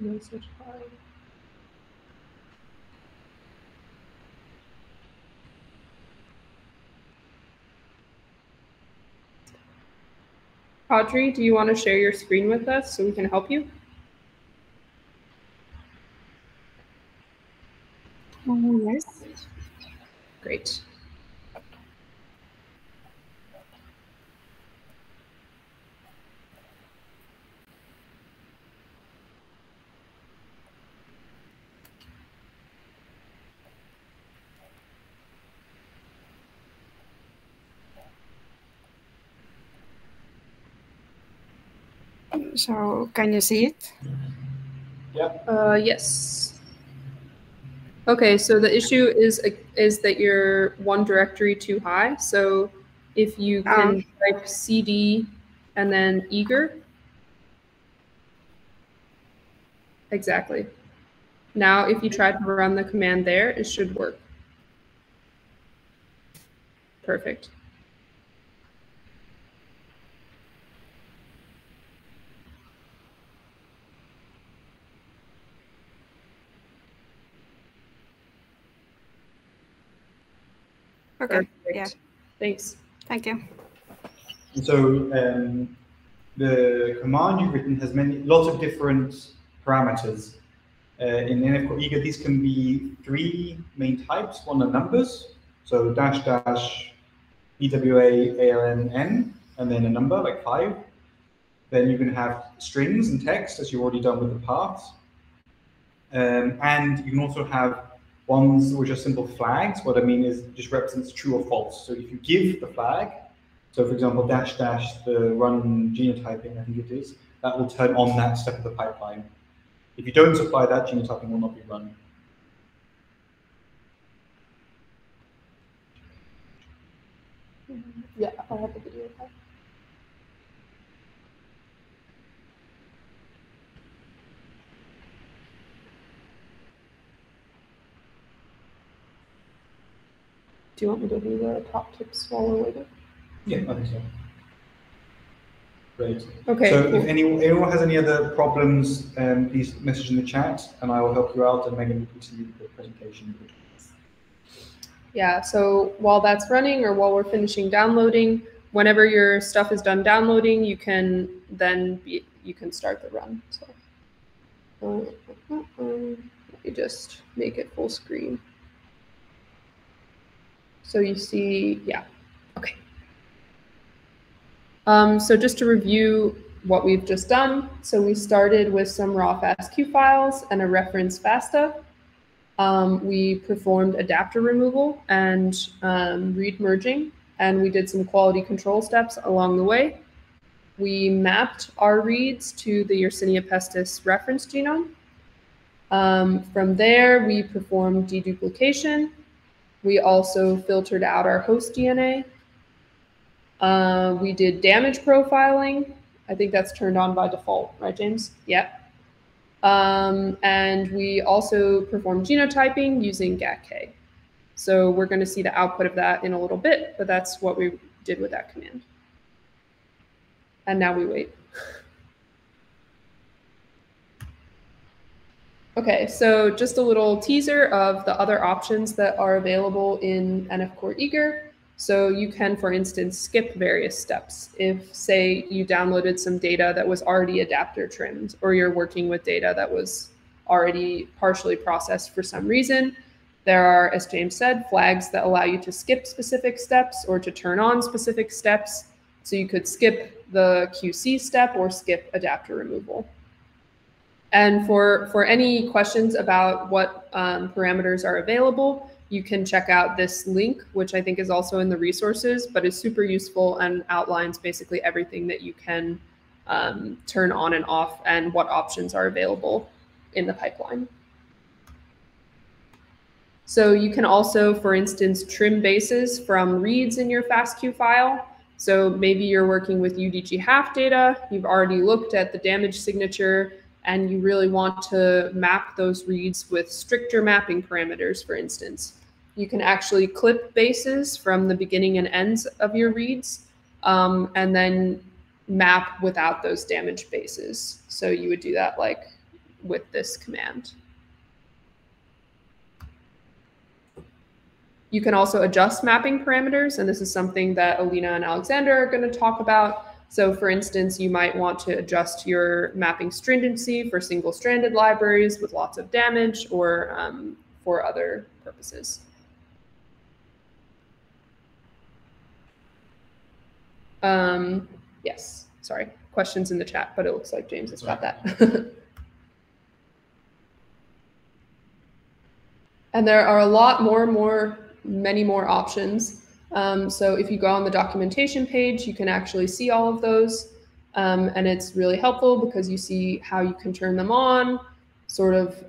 No such file. Audrey, do you want to share your screen with us so we can help you? Yes. Great. So, can you see it? Yeah. Yes. Okay, so the issue is that you're one directory too high. So, if you can type CD and then Eager. Exactly. Now, if you try to run the command there, it should work. Perfect. Okay. Perfect. Yeah. Thanks. Thank you. So the command you've written has lots of different parameters. In nf-core/eager, these can be three main types. One are numbers, so dash dash BWA ALN, and then a number like 5. Then you can have strings and text, as you've already done with the paths. And you can also have ones which are simple flags. What I mean is it just represents true or false. So if you give the flag, so for example, dash dash the run genotyping, I think it is, that will turn on that step of the pipeline. If you don't supply that, genotyping will not be run. Yeah, I have the video. Do you want me to do the top tip swallow later? Yeah, I think so. Great. Okay. So cool. If anyone has any other problems, please message in the chat, and I will help you out, and Megan will continue the presentation. Yeah, so while that's running or while we're finishing downloading, whenever your stuff is done downloading, you can then start the run. So let me just make it full screen. So you see, yeah, okay. So just to review what we've just done. So we started with some raw FASTQ files and a reference FASTA. We performed adapter removal and read merging, and we did some quality control steps along the way. We mapped our reads to the Yersinia pestis reference genome. From there, we performed deduplication. We also filtered out our host DNA. We did damage profiling. I think that's turned on by default, right, James? Yep. And we also performed genotyping using GATK. So we're going to see the output of that in a little bit, but that's what we did with that command. And now we wait. Okay, so just a little teaser of the other options that are available in nf-core/eager. So you can, for instance, skip various steps. If, say, you downloaded some data that was already adapter trimmed, or you're working with data that was already partially processed for some reason, there are, as James said, flags that allow you to skip specific steps or to turn on specific steps. So you could skip the QC step or skip adapter removal. And for any questions about what parameters are available, you can check out this link, which I think is also in the resources, but is super useful and outlines basically everything that you can turn on and off and what options are available in the pipeline. So you can also, for instance, trim bases from reads in your FASTQ file. So maybe you're working with UDG half data, you've already looked at the damage signature, and you really want to map those reads with stricter mapping parameters, for instance. You can actually clip bases from the beginning and ends of your reads, and then map without those damaged bases. So you would do that like with this command. You can also adjust mapping parameters, and this is something that Alina and Alexander are going to talk about. So for instance, you might want to adjust your mapping stringency for single-stranded libraries with lots of damage or for other purposes. Yes, sorry, questions in the chat, but it looks like James has got that. And there are a lot many more options. So if you go on the documentation page, you can actually see all of those. And it's really helpful because you see how you can turn them on, sort of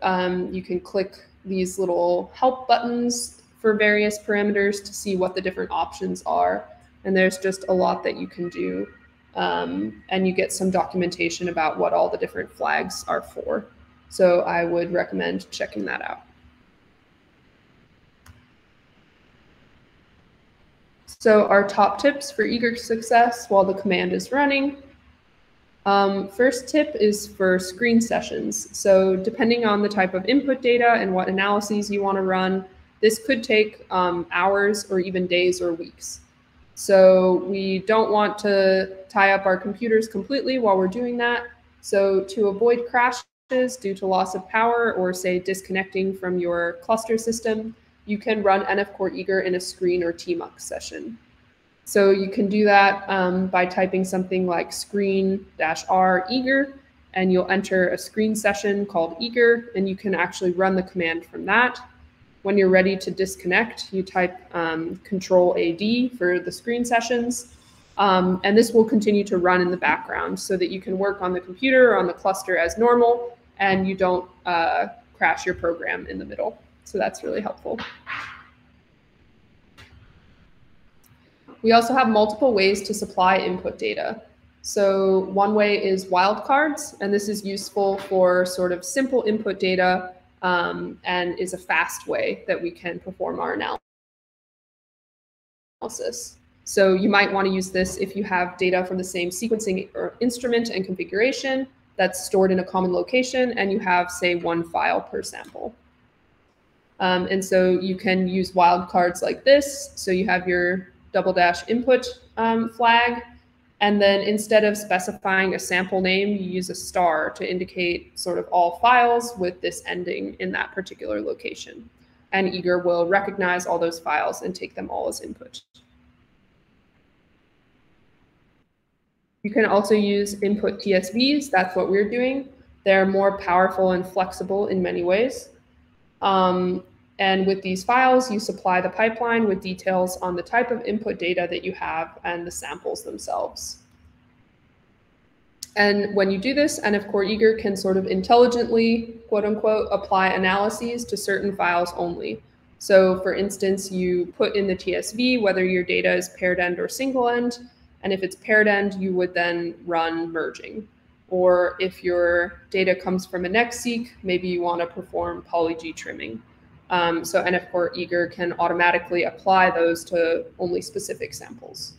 you can click these little help buttons for various parameters to see what the different options are. And there's just a lot that you can do. And you get some documentation about what all the different flags are for. So I would recommend checking that out. So our top tips for Eager success while the command is running. First tip is for screen sessions. So depending on the type of input data and what analyses you want to run, this could take hours or even days or weeks. So we don't want to tie up our computers completely while we're doing that. So to avoid crashes due to loss of power or, say, disconnecting from your cluster system, you can run nf-core/eager in a screen or tmux session. So you can do that by typing something like screen-r/eager, and you'll enter a screen session called eager, and you can actually run the command from that. When you're ready to disconnect, you type Control-AD for the screen sessions, and this will continue to run in the background so that you can work on the computer or on the cluster as normal, and you don't crash your program in the middle. So that's really helpful. We also have multiple ways to supply input data. So one way is wildcards, and this is useful for sort of simple input data and is a fast way that we can perform our analysis. So you might want to use this if you have data from the same sequencing or instrument and configuration that's stored in a common location, and you have, say, one file per sample. And so you can use wildcards like this. So you have your \" input flag, and then instead of specifying a sample name, you use a star to indicate sort of all files with this ending in that particular location. And Eager will recognize all those files and take them all as input. You can also use input TSVs. That's what we're doing. They're more powerful and flexible in many ways. And with these files, you supply the pipeline with details on the type of input data that you have and the samples themselves. And when you do this, nf-core/eager can sort of intelligently, quote unquote, apply analyses to certain files only. So for instance, you put in the TSV whether your data is paired end or single end. And if it's paired end, you would then run merging. Or if your data comes from a NextSeq, maybe you want to perform poly-G trimming. So nf-core/eager can automatically apply those to only specific samples.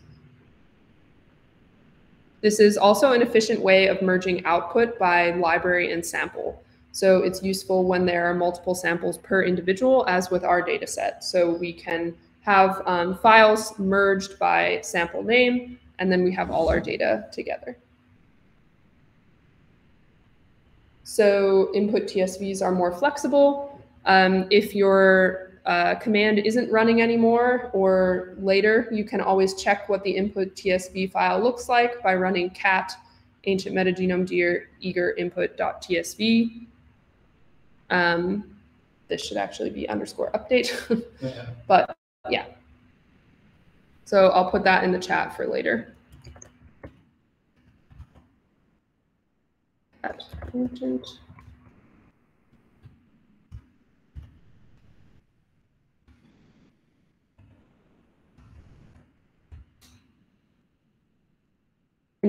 This is also an efficient way of merging output by library and sample. So it's useful when there are multiple samples per individual, as with our data set. So we can have files merged by sample name, and then we have all our data together. So input TSVs are more flexible. If your command isn't running anymore or later, you can always check what the input TSV file looks like by running cat ancient metagenome deer eager input.tsv. This should actually be _update, yeah. But yeah. So I'll put that in the chat for later. And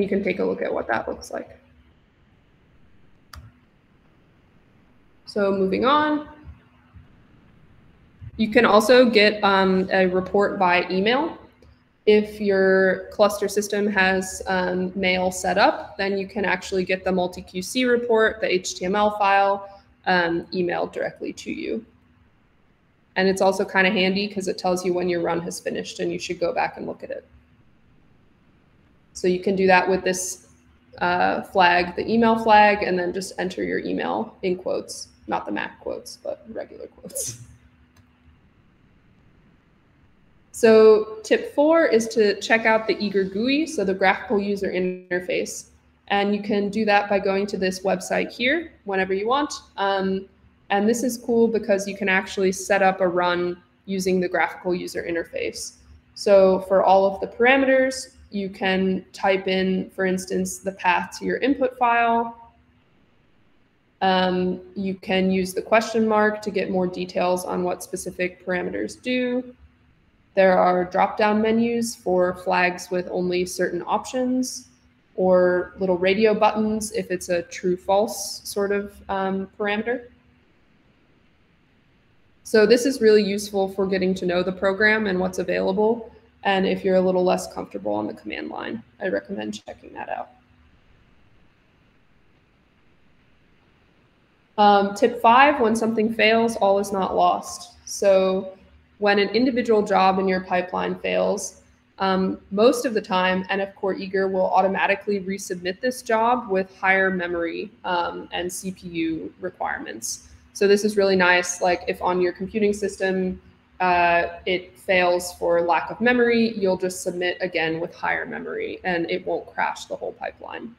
you can take a look at what that looks like. So moving on, you can also get a report by email. If your cluster system has mail set up, then you can actually get the MultiQC report, the HTML file, emailed directly to you. And it's also kind of handy because it tells you when your run has finished and you should go back and look at it. So you can do that with this flag, the email flag, and then just enter your email in quotes, not the Mac quotes, but regular quotes. So tip 4 is to check out the Eager GUI, so the graphical user interface. And you can do that by going to this website here whenever you want. And this is cool because you can actually set up a run using the graphical user interface. So for all of the parameters, you can type in, for instance, the path to your input file. You can use the question mark to get more details on what specific parameters do. There are drop-down menus for flags with only certain options, or little radio buttons if it's a true-false sort of parameter. So this is really useful for getting to know the program and what's available. And if you're a little less comfortable on the command line, I recommend checking that out. Tip 5, when something fails, all is not lost. So when an individual job in your pipeline fails, most of the time, nf-core/eager will automatically resubmit this job with higher memory and CPU requirements. So this is really nice. Like if on your computing system, it fails for lack of memory, you'll just submit again with higher memory and it won't crash the whole pipeline.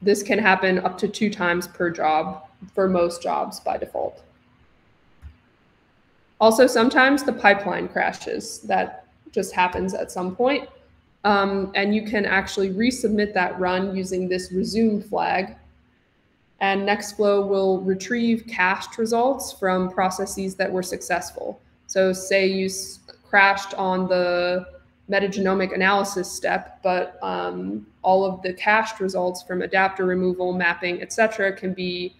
This can happen up to 2 times per job for most jobs by default. Also, sometimes the pipeline crashes. That just happens at some point. And you can actually resubmit that run using this resume flag. And Nextflow will retrieve cached results from processes that were successful. So say you crashed on the metagenomic analysis step, but all of the cached results from adapter removal, mapping, etc., can be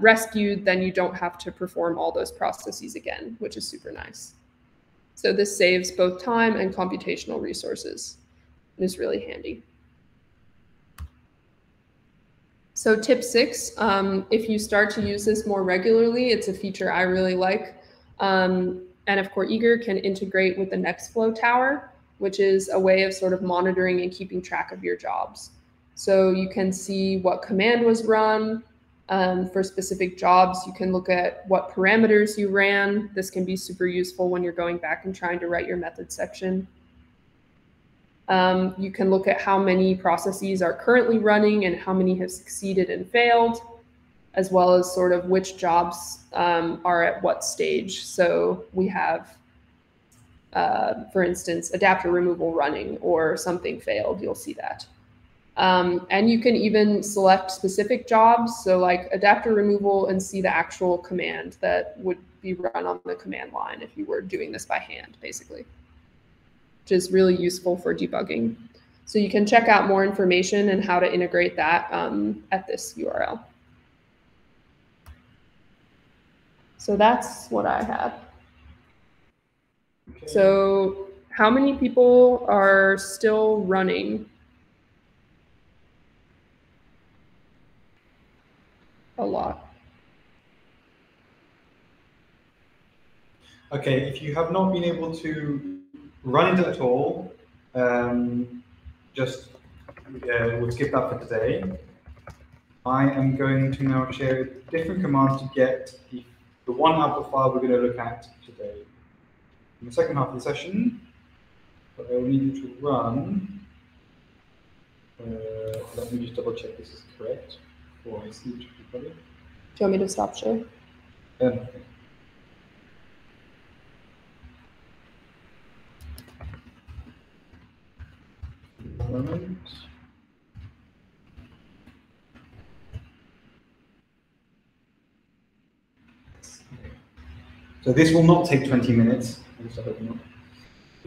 rescued, then you don't have to perform all those processes again, which is super nice. So this saves both time and computational resources and is really handy. So tip 6, if you start to use this more regularly, it's a feature I really like. nf-core/eager can integrate with the Nextflow Tower, which is a way of sort of monitoring and keeping track of your jobs. So you can see what command was run for specific jobs. You can look at what parameters you ran. This can be super useful when you're going back and trying to write your method section. You can look at how many processes are currently running and how many have succeeded and failed, as well as sort of which jobs are at what stage. So we have, for instance, adapter removal running or something failed, you'll see that. And you can even select specific jobs. So like adapter removal, and see the actual command that would be run on the command line if you were doing this by hand, basically, which is really useful for debugging. So you can check out more information and how to integrate that at this URL. So that's what I have. Okay. So how many people are still running? A lot. Okay, if you have not been able to run it at all, we'll skip that for today. I am going to now share a different command to get the one output file we're going to look at today in the second half of the session. But I will need you to run. Let me just double check this is correct. Or I see it. Do you want me to stop share? Okay. Moment. So this will not take 20 minutes. It'll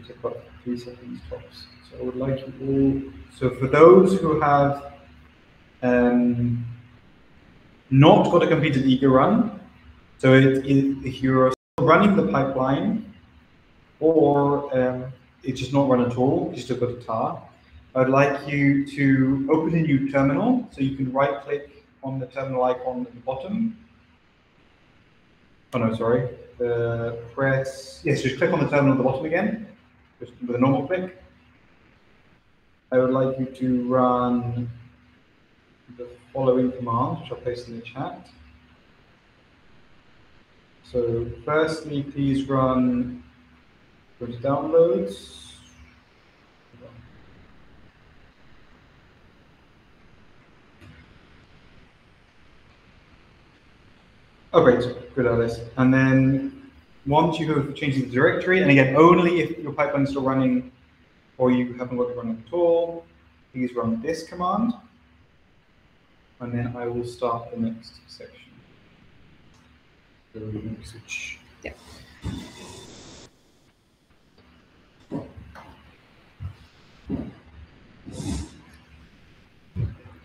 take about 3 seconds tops. So I would like you all. So for those who have not got a completed eager run, so if you're running the pipeline or it's just not run at all, you still got a tar, I'd like you to open a new terminal. So you can right click on the terminal icon at the bottom. Oh no, sorry. Just click on the terminal at the bottom again, just with a normal click. I would like you to run the following command, which I'll paste in the chat. So firstly, please run go to downloads. Oh, great. Good, Alice. And then once you have changed the directory, and again, only if your pipeline is still running or you haven't got it running at all, please run this command. And then I will start the next section. Yeah.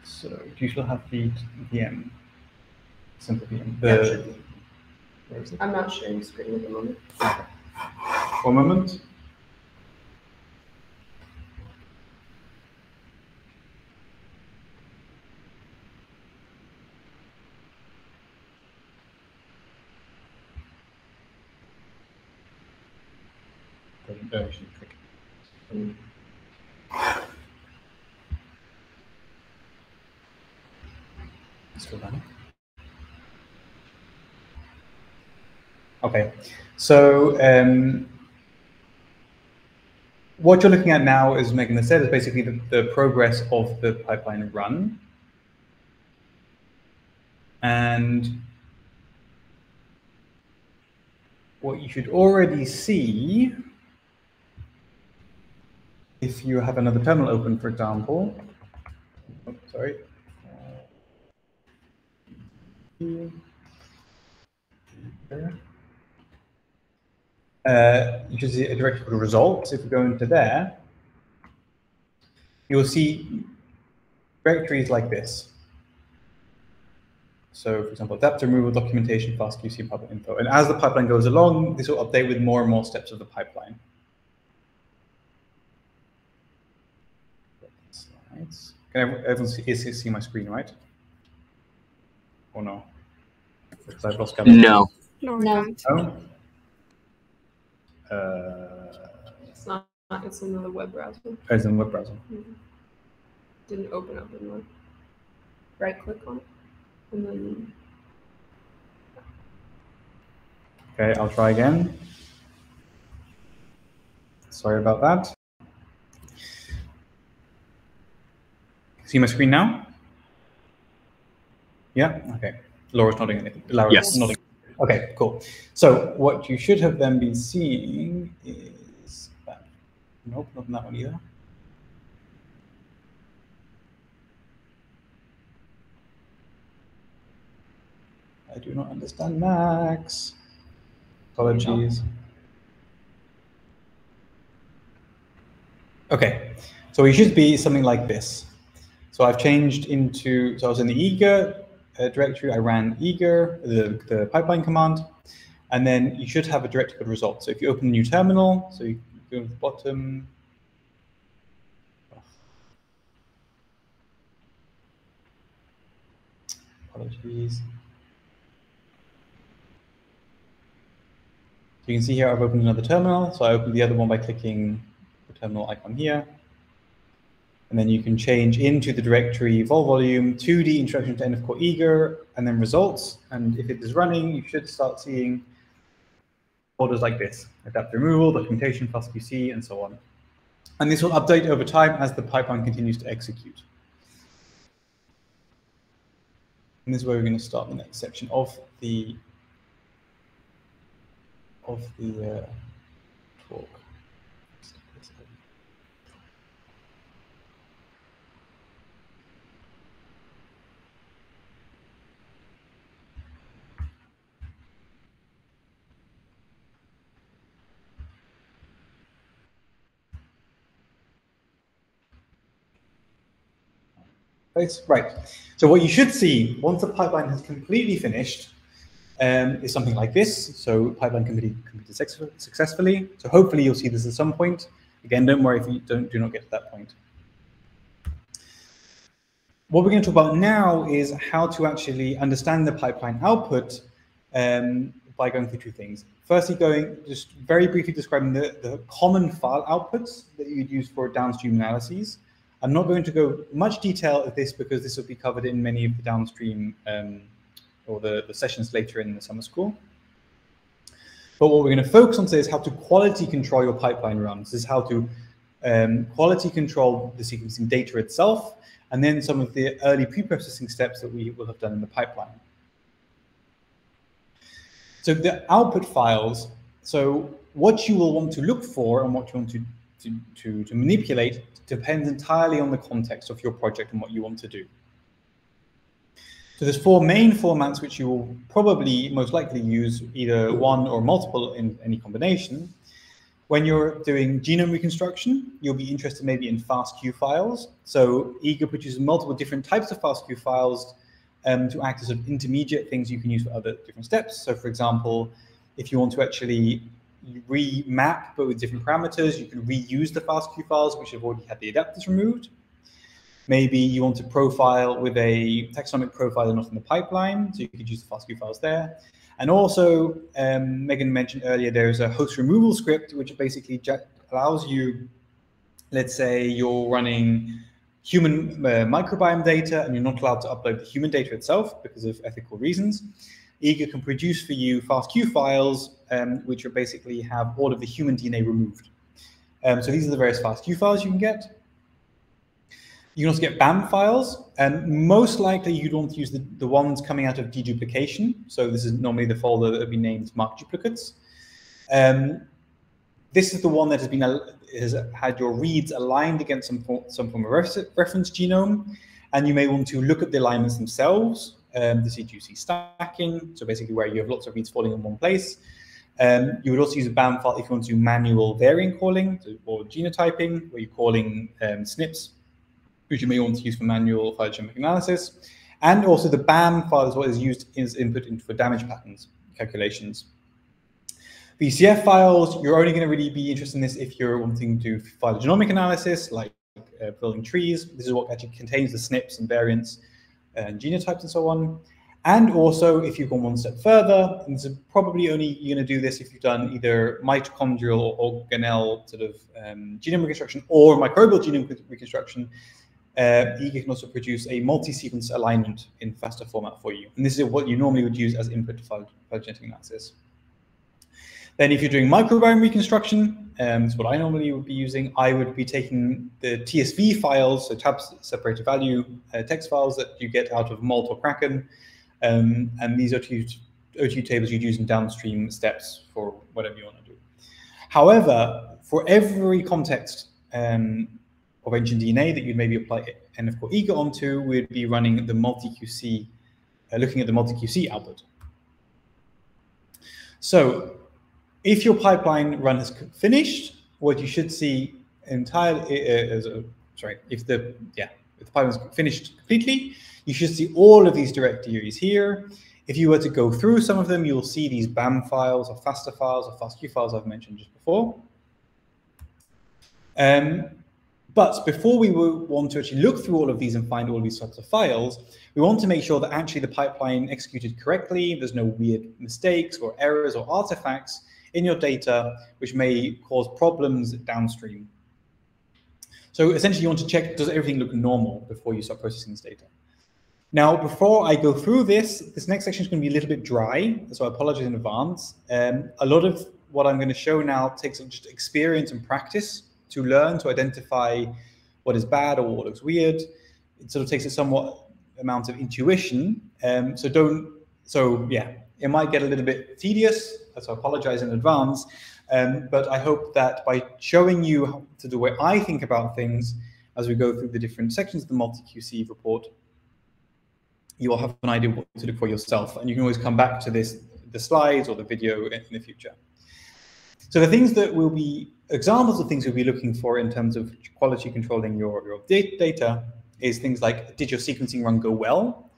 So do you still have the VM? Simple VM. I'm not sharing screen at the moment. Okay. One moment. Okay, so what you're looking at now, as Megan has said, is basically the progress of the pipeline run. And what you should already see, if you have another terminal open, for example, which is a directory called results. If we go into there, you'll see directories like this. So, for example, adapter removal documentation, FastQC, public info. And as the pipeline goes along, this will update with more and more steps of the pipeline. It's, can everyone see my screen, right? Or no? Because I've lost camera. No. No. Oh. It's not. It's in the web browser. Oh, it's in the web browser. Mm-hmm. Didn't open up in one. Right click on it, and then. Okay, I'll try again. Sorry about that. See my screen now? Yeah? Okay. Laura's nodding. Laura's nodding. Okay, cool. So what you should have then been seeing is that. Nope, not that one either. I do not understand Max. Apologies. Okay, so it should be something like this. So I've changed into, so I was in the eager directory, I ran eager, the pipeline command, and then you should have a direct code result. So if you open a new terminal, so you go to the bottom. Apologies. You can see here I've opened another terminal, so I opened the other one by clicking the terminal icon here. And then you can change into the directory vol volume 2D introduction to nf-core/eager and then results. And if it is running, you should start seeing folders like this: adapt removal, documentation, FastQC, and so on. And this will update over time as the pipeline continues to execute. And this is where we're going to start the next section of the talk. Right. So what you should see once the pipeline has completely finished is something like this. So pipeline completed successfully. So hopefully you'll see this at some point. Again, don't worry if you do not get to that point. What we're going to talk about now is how to actually understand the pipeline output by going through two things. Firstly, just very briefly describing the common file outputs that you'd use for downstream analyses. I'm not going to go much detail of this because this will be covered in many of the downstream or the sessions later in the summer school. But what we're going to focus on today is how to quality control your pipeline runs. This is how to quality control the sequencing data itself, and then some of the early pre-processing steps that we will have done in the pipeline. So the output files, so what you will want to look for and what you want to manipulate depends entirely on the context of your project and what you want to do. So there's four main formats which you will probably most likely use, either one or multiple in any combination. When you're doing genome reconstruction, you'll be interested maybe in FastQ files. So Eager produces multiple different types of FastQ files to act as sort of intermediate things you can use for other different steps. So for example, if you want to actually remap but with different parameters, you can reuse the FastQ files which have already had the adapters removed. Maybe you want to profile with a taxonomic profiler not in the pipeline, so you could use the FastQ files there. And also, Megan mentioned earlier, there is a host removal script, which basically allows you, let's say you're running human microbiome data and you're not allowed to upload the human data itself because of ethical reasons. Eager can produce for you FastQ files, which will basically have all of the human DNA removed. So these are the various FastQ files you can get. You can also get BAM files, and most likely you'd want to use the ones coming out of deduplication. So this is normally the folder that would be named mark duplicates. This is the one that has had your reads aligned against some form of reference genome, and you may want to look at the alignments themselves to see GC stacking, so basically where you have lots of reads falling in one place. You would also use a BAM file if you want to do manual variant calling or genotyping, where you're calling SNPs, which you may want to use for manual phylogenetic analysis. And also the BAM file is what is used as input for damage patterns calculations. VCF files, you're only going to really be interested in this if you're wanting to do phylogenomic analysis, like building trees. This is what actually contains the SNPs and variants and genotypes and so on. And also, if you've gone one step further, and this is probably only you're going to do this if you've done either mitochondrial or organelle sort of genome reconstruction or microbial genome reconstruction, Eager can also produce a multi-sequence alignment in faster format for you. And this is what you normally would use as input for genetic analysis. Then if you're doing microbiome reconstruction, that's what I normally would be using. I would be taking the TSV files, so tabs separated value text files that you get out of Malt or Kraken. And these OTU tables you'd use in downstream steps for whatever you want to do. However, for every context of ancient DNA that you'd maybe apply nf-core/eager onto, we'd be running the MultiQC, looking at the MultiQC output. So if your pipeline run has finished, what you should see entirely, if the pipeline's finished completely, you should see all of these directories here. If you were to go through some of them, you'll see these BAM files or FASTA files or FASTQ files I've mentioned just before. But before we want to actually look through all of these and find all these types of files, we want to make sure that actually the pipeline executed correctly. There's no weird mistakes or errors or artifacts in your data, which may cause problems downstream. So essentially, you want to check, does everything look normal before you start processing this data? Now, before I go through this, this next section is going to be a little bit dry, so I apologize in advance. A lot of what I'm going to show now takes just experience and practice to learn, to identify what is bad or what looks weird. It sort of takes a somewhat amount of intuition. So it might get a little bit tedious, so I apologize in advance. But I hope that by showing you the way I think about things as we go through the different sections of the MultiQC report, you will have an idea what to do for yourself. And you can always come back to this, the slides or the video in the future. So the things that will be examples of things we'll be looking for in terms of quality controlling your data is things like, did your sequencing run go well?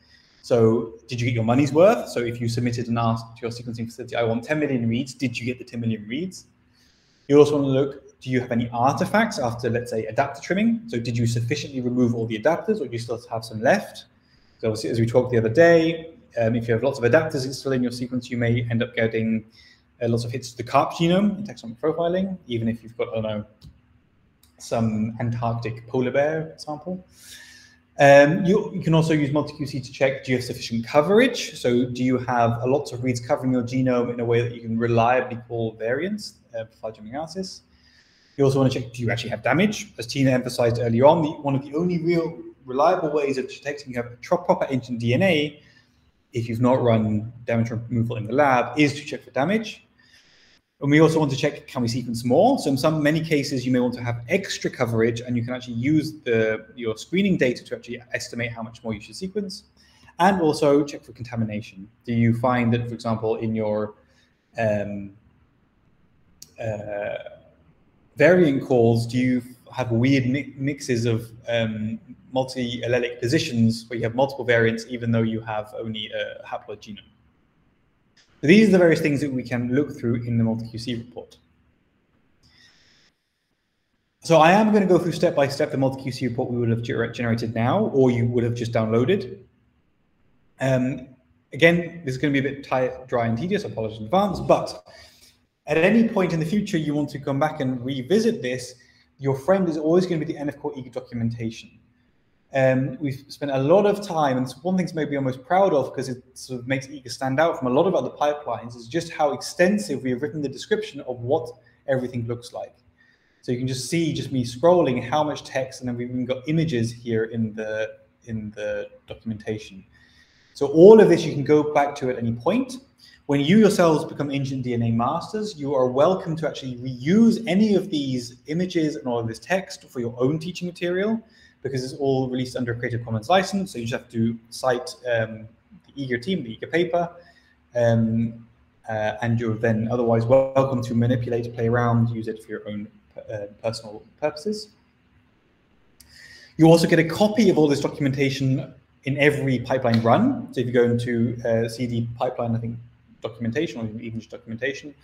So did you get your money's worth? So if you submitted and asked to your sequencing facility, I want 10 million reads, did you get the 10 million reads? You also want to look, do you have any artifacts after, let's say, adapter trimming? So did you sufficiently remove all the adapters or do you still have some left? So obviously, as we talked the other day, if you have lots of adapters still in your sequence, you may end up getting lots of hits to the carp genome in taxonomic profiling, even if you've got, I don't know, some Antarctic polar bear sample. You can also use MultiQC to check, do you have sufficient coverage? So do you have lots of reads covering your genome in a way that you can reliably call variants for genomic analysis? You also want to check, do you actually have damage? As Tina emphasized earlier on, one of the only real reliable ways of detecting you have proper ancient DNA, if you've not run damage removal in the lab, is to check for damage. And we also want to check, can we sequence more? So in many cases, you may want to have extra coverage, and you can actually use your screening data to actually estimate how much more you should sequence. And also check for contamination. Do you find that, for example, in your variant calls, do you have weird mixes of multi-allelic positions where you have multiple variants, even though you have only a haploid genome? So these are the various things that we can look through in the MultiQC report. So I am going to go through step by step the MultiQC report we would have generated now, or you would have just downloaded. Again, this is going to be a bit dry and tedious, I apologize in advance, but at any point in the future you want to come back and revisit this, your friend is always going to be the nf-core/eager documentation. We've spent a lot of time, and it's one thing maybe I'm most proud of because it sort of makes Eager stand out from a lot of other pipelines, is just how extensive we have written the description of what everything looks like. So you can just see just me scrolling how much text, and then we've even got images here in the documentation. So all of this you can go back to at any point. When you yourselves become ancient DNA masters, you are welcome to actually reuse any of these images and all of this text for your own teaching material, because it's all released under a Creative Commons license. So you just have to cite the Eager team, the Eager paper, and you're then otherwise welcome to manipulate, play around, use it for your own personal purposes. You also get a copy of all this documentation in every pipeline run. So if you go into CD pipeline, I think, documentation, or even just documentation,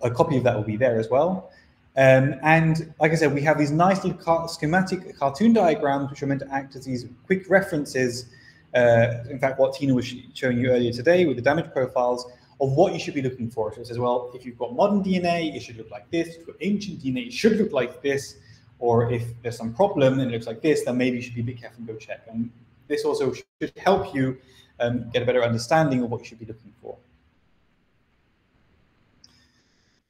a copy of that will be there as well. And like I said, we have these nice little schematic cartoon diagrams, which are meant to act as these quick references. In fact, what Tina was showing you earlier today with the damage profiles of what you should be looking for. So it says, well, if you've got modern DNA, it should look like this. If you've got ancient DNA, it should look like this. Or if there's some problem and it looks like this, then maybe you should be a bit careful and go check. And this also should help you get a better understanding of what you should be looking for.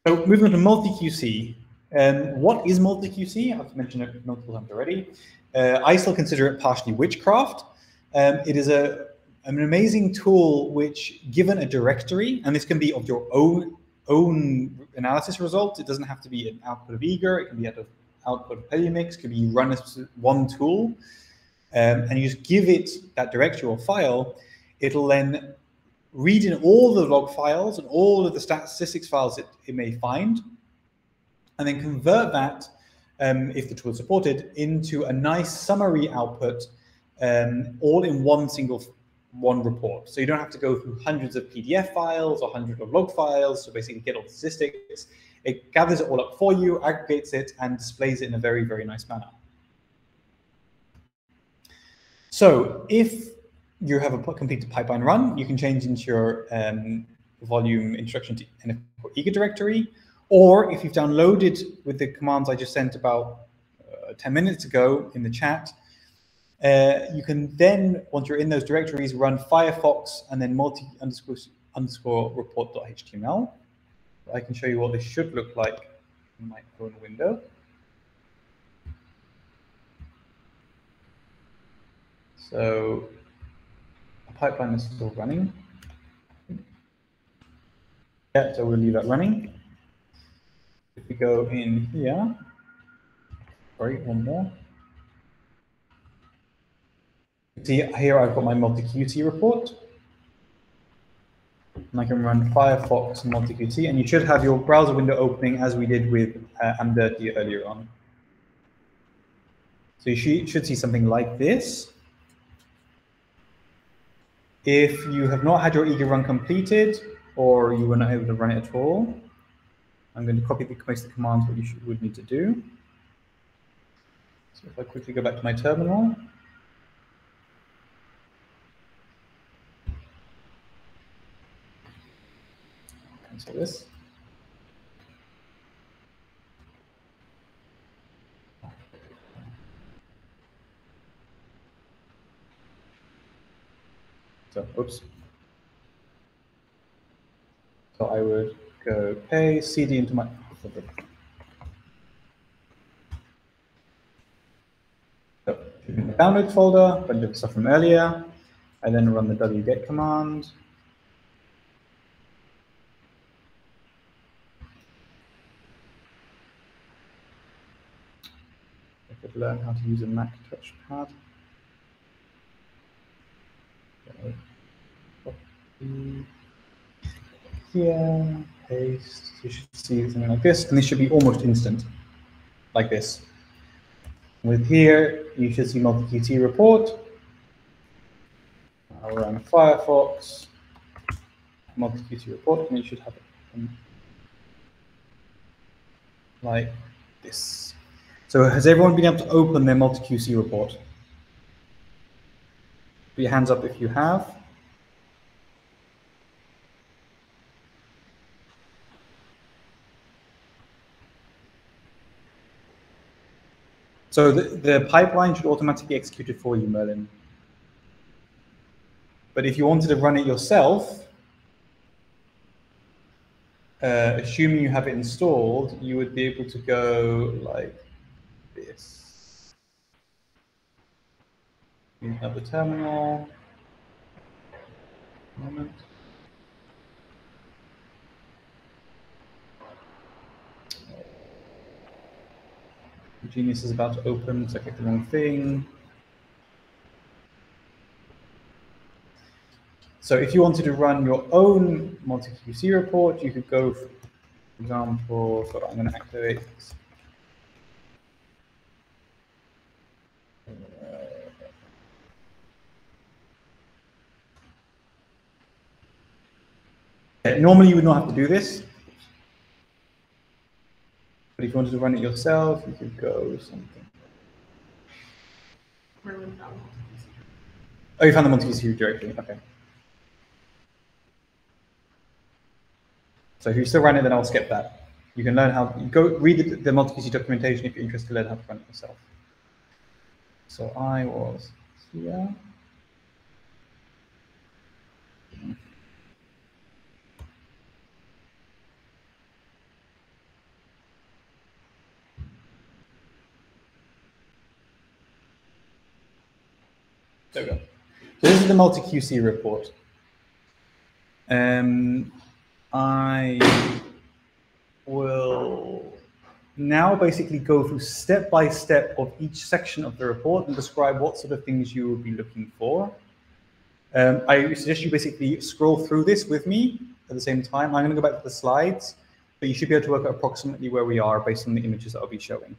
So moving on to MultiQC. What is MultiQC? I've mentioned it multiple times already. I still consider it partially witchcraft. It is an amazing tool which, given a directory, and this can be of your own analysis results. It doesn't have to be an output of Eager. It can be out of output of PaleoMix. It could be you run one tool, and you just give it that directory or file. It'll then read in all the log files and all of the statistics files it may find, and then convert that, if the tool is supported, into a nice summary output, all in one report. So you don't have to go through hundreds of PDF files or hundreds of log files to basically get all the statistics. It gathers it all up for you, aggregates it, and displays it in a very, very nice manner. So if you have a completed pipeline run, you can change into your volume introduction to nf-core/eager directory. Or if you've downloaded with the commands I just sent about 10 minutes ago in the chat, you can then, once you're in those directories, run Firefox and then multi_report.html. I can show you what this should look like in my own window. So the pipeline is still running. Yeah, so we'll leave that running. If we go in here, sorry, one more. See, here I've got my MultiQC report. And I can run Firefox and MultiQC, and you should have your browser window opening as we did with AMDirty earlier on. So you should see something like this. If you have not had your Eager run completed, or you were not able to run it at all, I'm going to copy and paste the commands what you would need to do. So if I quickly go back to my terminal. Cancel this. So, oops. So I would go pay CD into my. So in the download folder, bunch of stuff from earlier. I then run the wget command. I could learn how to use a Mac touchpad. Yeah. Paste. You should see something like this, and this should be almost instant, like this. With here, you should see MultiQC report. I'll run Firefox, MultiQC report, and it should have it like this. So has everyone been able to open their MultiQC report? Put your hands up if you have. So the pipeline should automatically execute it for you, Merlin. But if you wanted to run it yourself, assuming you have it installed, you would be able to go like this. Use another terminal. Moment. Genius is about to open, so I click the wrong thing. So if you wanted to run your own MultiQC report, you could go, for example, so I'm going to activate this. Normally you would not have to do this. But if you wanted to run it yourself, you could go something. Oh, you found the MultiQC directly. Okay. So if you still run it, then I'll skip that. You can learn how. You go read the MultiQC documentation if you're interested to learn how to run it yourself. So I was here. There we go. So this is the MultiQC report. I will now basically go through step by step of each section of the report and describe what sort of things you will be looking for. I suggest you basically scroll through this with me at the same time. I'm going to go back to the slides, but you should be able to work out approximately where we are based on the images that I'll be showing.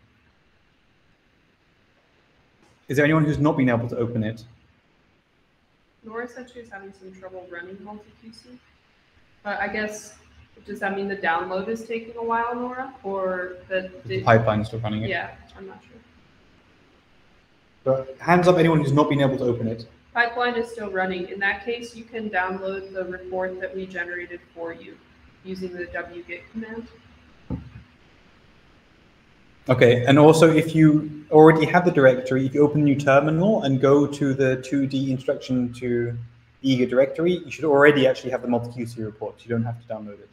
Is there anyone who's not been able to open it? Laura said she was having some trouble running MultiQC. But I guess, does that mean the download is taking a while, Nora, or the pipeline's still running it? Yeah, I'm not sure. But hands up, anyone who's not been able to open it. Pipeline is still running. In that case, you can download the report that we generated for you using the wget command. Okay, and also if you already have the directory, if you open a new terminal and go to the 2D instruction to Eager directory, you should already actually have the MultiQC report. You don't have to download it.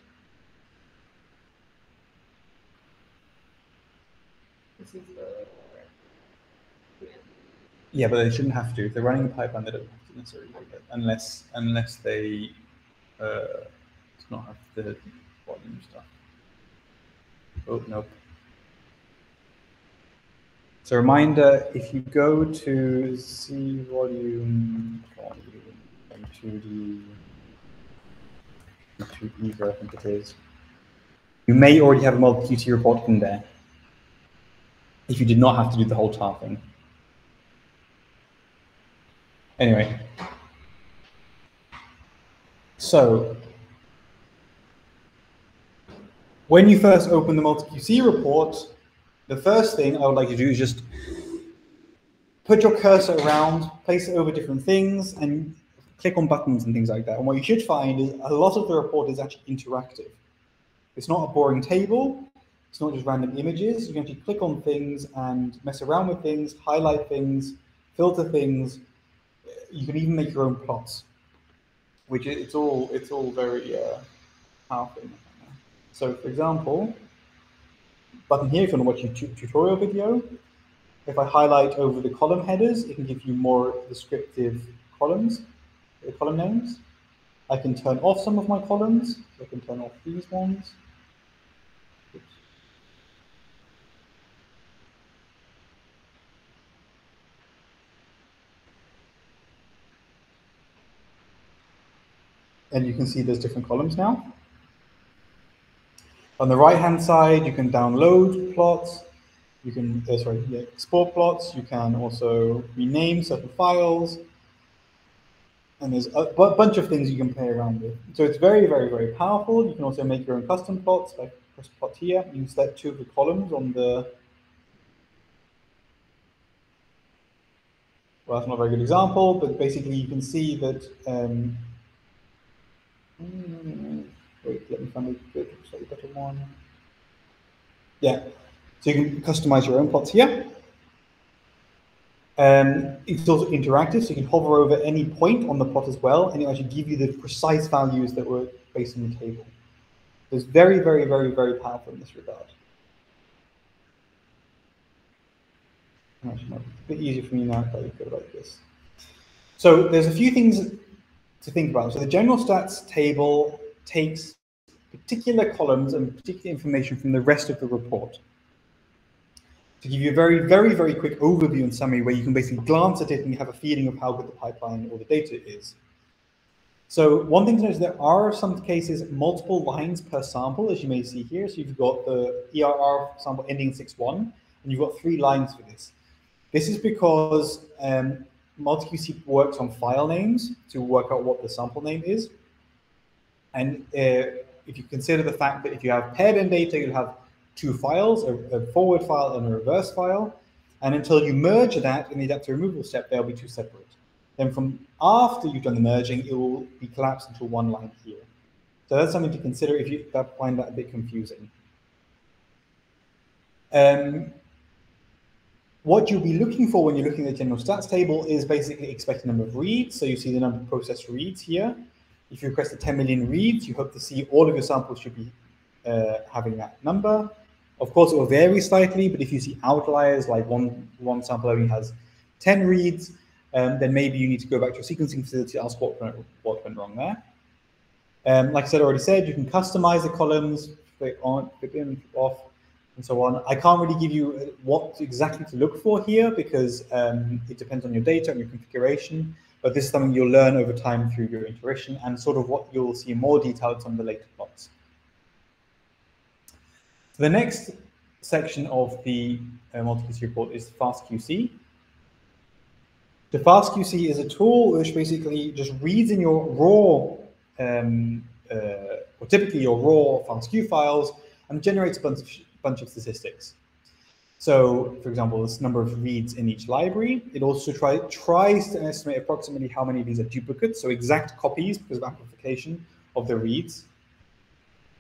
This is the... Yeah, but they shouldn't have to. If they're running a pipeline, they don't have to necessarily do that, unless they do not have the volume stuff. Oh, nope. So a reminder, if you go to C volume to Eager, I think it is. You may already have a MultiQC report in there if you did not have to do the whole tar thing. Anyway, so when you first open the MultiQC report, the first thing I would like you to do is just put your cursor around, place it over different things, and click on buttons and things like that. And what you should find is a lot of the report is actually interactive. It's not a boring table. It's not just random images. You can actually click on things and mess around with things, highlight things, filter things. You can even make your own plots, which it's all very powerful. So for example, button here, if you want to watch a tutorial video, if I highlight over the column headers, it can give you more descriptive columns. The column names. I can turn off some of my columns. So I can turn off these ones. Oops. And you can see there's different columns now. On the right-hand side, you can download plots. You can export plots. You can also rename certain files. And there's a bunch of things you can play around with. So it's very, very, very powerful. You can also make your own custom plots, like press plot here. You can select two of the columns on the... Well, that's not a very good example, but basically you can see that... Wait, let me find a slightly better one. Yeah, so you can customize your own plots here. It's also interactive, so you can hover over any point on the plot as well, and it will actually give you the precise values that were based on the table. It's very, very, very, very powerful in this regard. Actually, a bit easier for me now if I go like this. So there's a few things to think about. So the general stats table takes particular columns and particular information from the rest of the report, to give you a very, very, very quick overview and summary where you can basically glance at it and have a feeling of how good the pipeline or the data is. So one thing to note is there are some cases multiple lines per sample, as you may see here. So you've got the ERR sample ending in 6.1, and you've got 3 lines for this. This is because MultiQC works on file names to work out what the sample name is. And if you consider the fact that if you have paired-end data, you'll have two files, a forward file and a reverse file. And until you merge that in the adapter removal step, they'll be two separate. Then from after you've done the merging, it will be collapsed into one line here. So that's something to consider if you find that a bit confusing. What you'll be looking for when you're looking at the general stats table is basically expected number of reads. So you see the number of processed reads here. If you requested 10 million reads, you hope to see all of your samples should be having that number. Of course, it will vary slightly, but if you see outliers, like one sample only has 10 reads, then maybe you need to go back to your sequencing facility to ask what went wrong there. Like I already said, you can customize the columns, click on, click in, click off, and so on. I can't really give you what exactly to look for here because it depends on your data and your configuration, but this is something you'll learn over time through your iteration and sort of what you'll see in more detail on the later plots. The next section of the MultiQC report is FastQC. The FastQC is a tool which basically just reads in your raw or typically your raw FastQ files and generates a bunch of statistics. So, for example, this number of reads in each library. It also tries to estimate approximately how many of these are duplicates, so exact copies because of amplification of the reads.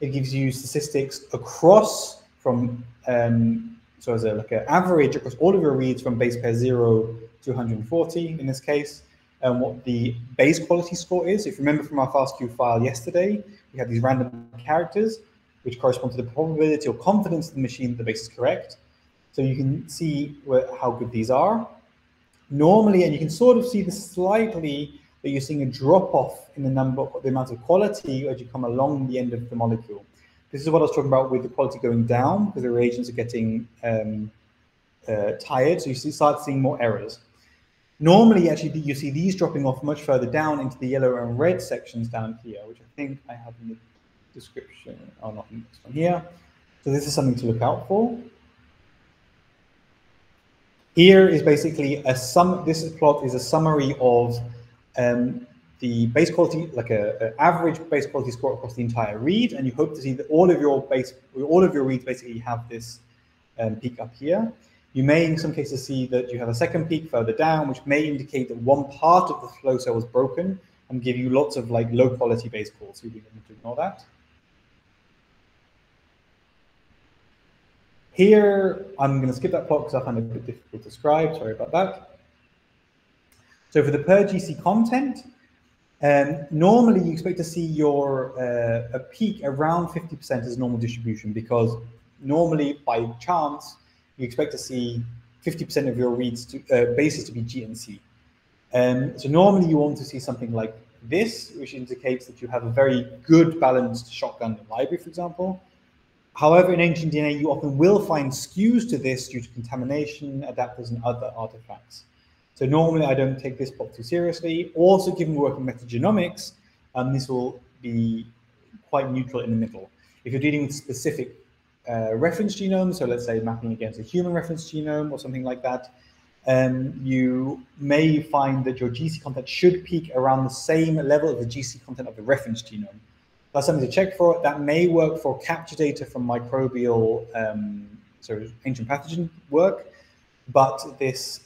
It gives you statistics across from, so as like an average across all of your reads from base pair 0 to 140 in this case, and what the base quality score is. If you remember from our FastQ file yesterday, we had these random characters which correspond to the probability or confidence of the machine that the base is correct. So you can see how good these are. Normally, and you can sort of see this slightly, that you're seeing a drop-off in the amount of quality as you come along the end of the molecule. This is what I was talking about with the quality going down because the reagents are getting tired, so you start seeing more errors. Normally, actually, you see these dropping off much further down into the yellow and red sections down here, which I think I have in the description, or not in this one here. So this is something to look out for. Here is basically a sum. This plot is a summary of the base quality, like an average base quality score across the entire read, and you hope to see that all of your reads basically have this peak up here. You may, in some cases, see that you have a second peak further down, which may indicate that one part of the flow cell was broken and give you lots of like low quality base calls. You need to ignore that. Here, I'm going to skip that plot because I find it a bit difficult to describe. Sorry about that. So for the per GC content, normally you expect to see your a peak around 50% as normal distribution because normally by chance you expect to see 50% of your reads to bases to be G and C. So normally you want to see something like this, which indicates that you have a very good balanced shotgun library, for example. However, in ancient DNA, you often will find skews to this due to contamination, adapters, and other artifacts. So normally I don't take this plot too seriously. Also, given working metagenomics, this will be quite neutral in the middle. If you're dealing with specific reference genomes, so let's say mapping against a human reference genome or something like that, you may find that your GC content should peak around the same level of the GC content of the reference genome. That's something to check for. That may work for capture data from microbial, so ancient pathogen work, but this,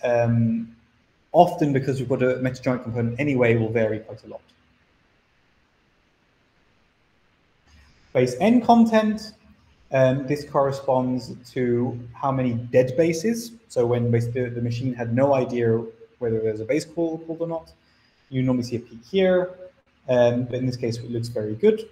often because we've got a metagenomic component anyway, will vary quite a lot. Base N content, this corresponds to how many dead bases. So when the machine had no idea whether there's a base call called or not, you normally see a peak here. But in this case, it looks very good.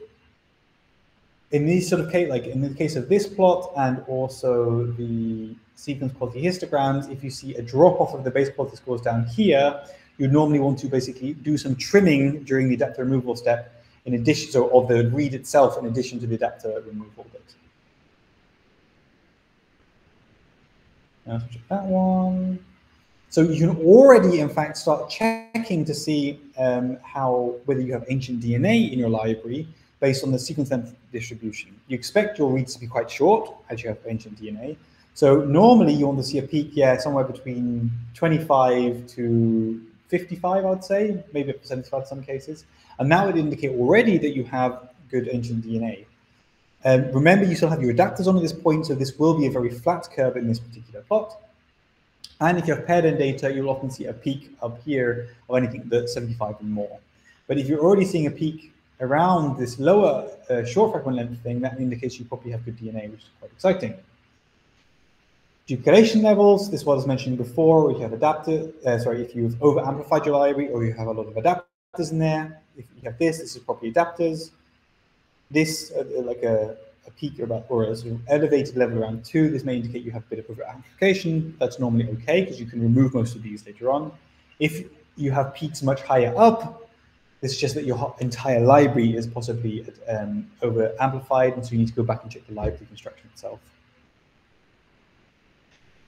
In these sort of case, like in the case of this plot and also the sequence quality histograms, if you see a drop off of the base quality scores down here, you normally want to basically do some trimming during the adapter removal step, in addition to of the read itself, in addition to the adapter removal bit. Now check that one. So you can already, in fact, start checking to see whether you have ancient DNA in your library, based on the sequence length distribution. You expect your reads to be quite short as you have ancient DNA. So normally you want to see a peak, yeah, somewhere between 25 to 55, I'd say, maybe a percentage in some cases. And that would indicate already that you have good ancient DNA. Remember, you still have your adapters on at this point, so this will be a very flat curve in this particular plot. And if you have paired-in data, you'll often see a peak up here of anything that's 75 and more. But if you're already seeing a peak around this lower short fragment length thing, that indicates you probably have good DNA, which is quite exciting. Duplication levels, this was mentioned before, if you have if you've over-amplified your library or you have a lot of adapters in there. If you have this, this is probably adapters. This, like a peak or a sort of elevated level around 2, this may indicate you have a bit of over-amplification. That's normally okay, because you can remove most of these later on. If you have peaks much higher up, this is just that your entire library is possibly over-amplified, and so you need to go back and check the library construction itself.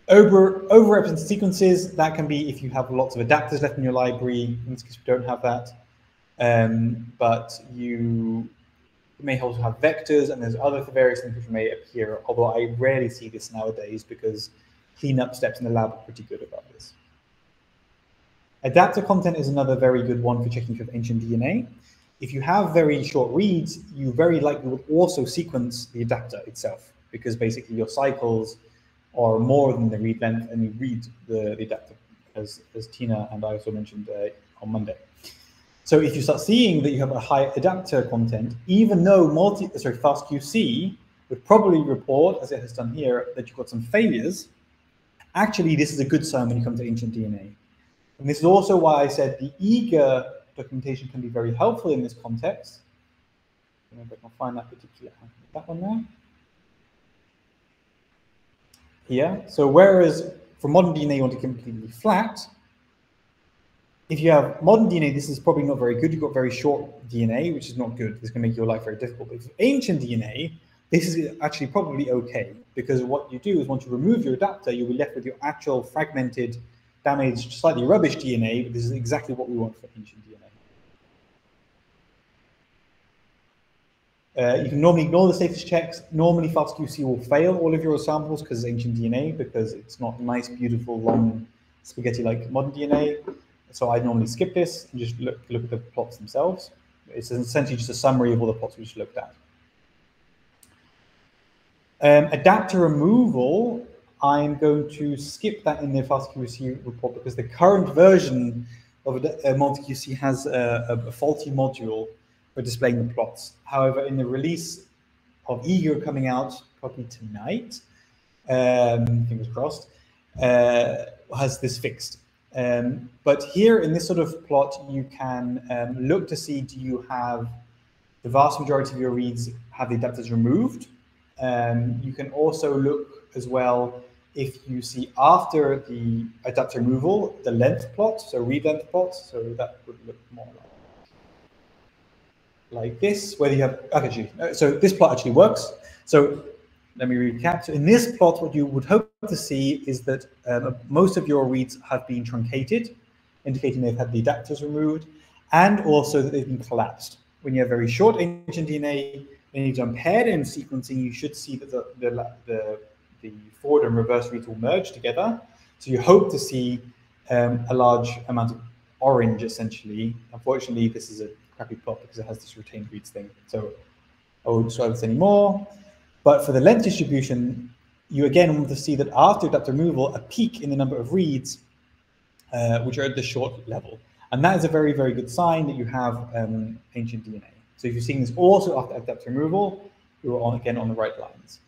Overrepresented sequences, that can be if you have lots of adapters left in your library. In this case, we don't have that, but you may also have vectors, and there's other various things which may appear, although I rarely see this nowadays because cleanup steps in the lab are pretty good about this. Adapter content is another very good one for checking if you have ancient DNA. If you have very short reads, you very likely will also sequence the adapter itself, because basically your cycles are more than the read length, and you read the adapter, as Tina and I also mentioned on Monday. So if you start seeing that you have a high adapter content, even though FastQC would probably report, as it has done here, that you've got some failures, actually this is a good sign when you come to ancient DNA. And this is also why I said the Eager documentation can be very helpful in this context. I don't know if I can find that particular one there. Here. So whereas for modern DNA you want to completely flat, if you have modern DNA, this is probably not very good. You've got very short DNA, which is not good. This can make your life very difficult. But with ancient DNA, this is actually probably okay, because what you do is once you remove your adapter, you'll be left with your actual fragmented, damaged, slightly rubbish DNA. But this is exactly what we want for ancient DNA. You can normally ignore the status checks. Normally, FastQC will fail all of your samples because it's ancient DNA, because it's not nice, beautiful, long spaghetti like modern DNA. So I normally skip this and just look at the plots themselves. It's essentially just a summary of all the plots we just looked at. Adapter removal, I'm going to skip that in the FastQC report because the current version of MultiQC has a faulty module for displaying the plots. However, in the release of Eager coming out probably tonight, fingers crossed, has this fixed. But here in this sort of plot, you can look to see, do you have the vast majority of your reads have the adapters removed? You can also look as well if you see after the adapter removal, the length plot, so read length plot, so that would look more like this, whether you have, okay, so this plot actually works. So let me recap. So in this plot, what you would hope to see is that most of your reads have been truncated, indicating they've had the adapters removed, and also that they've been collapsed. When you have very short ancient DNA, when you've done paired-in sequencing, you should see that the forward and reverse reads will merge together. So you hope to see a large amount of orange, essentially. Unfortunately, this is a crappy plot because it has this retained reads thing. So I won't describe this anymore. But for the length distribution, you again want to see that after adapter removal, a peak in the number of reads, which are at the short level. And that is a very, very good sign that you have ancient DNA. So if you're seeing this also after adapter removal, you're again on the right lines.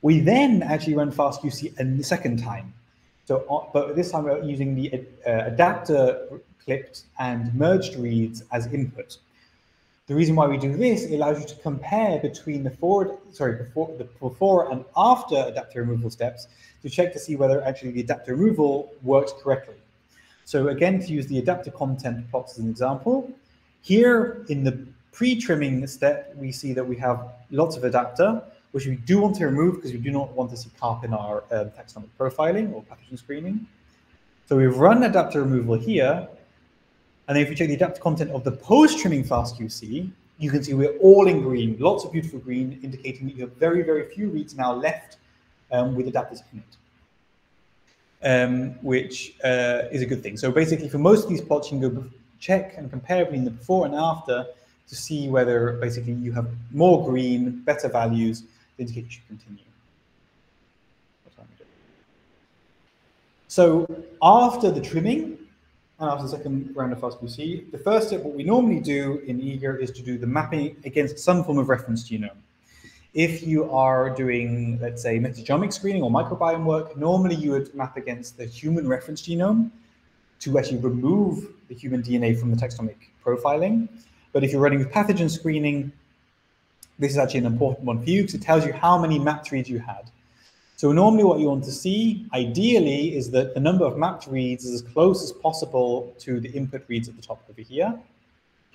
We then actually run FastQC a second time. So, but this time we're using the adapter clipped and merged reads as input. The reason why we do this, it allows you to compare between the before and after adapter removal steps to check to see whether actually the adapter removal works correctly. So again, to use the adapter content plots as an example, here in the pre-trimming step, we see that we have lots of adapter, which we do want to remove because we do not want to see carp in our taxonomic profiling or pathogen screening. So we've run adapter removal here. And then if you check the adapter content of the post-trimming FastQC, you can see we're all in green, lots of beautiful green, indicating that you have very, very few reads now left with adapters in it, which is a good thing. So basically, for most of these plots, you can go check and compare between the before and after to see whether basically you have more green, better values that indicate you should continue. So after the trimming, and after the second round of FastQC, the first step, what we normally do in Eager is to do the mapping against some form of reference genome. If you are doing, let's say, metagenomic screening or microbiome work, normally you would map against the human reference genome to actually remove the human DNA from the taxonomic profiling. But if you're running with pathogen screening, this is actually an important one for you because it tells you how many mapped reads you had. So normally what you want to see, ideally, is that the number of mapped reads is as close as possible to the input reads at the top over here.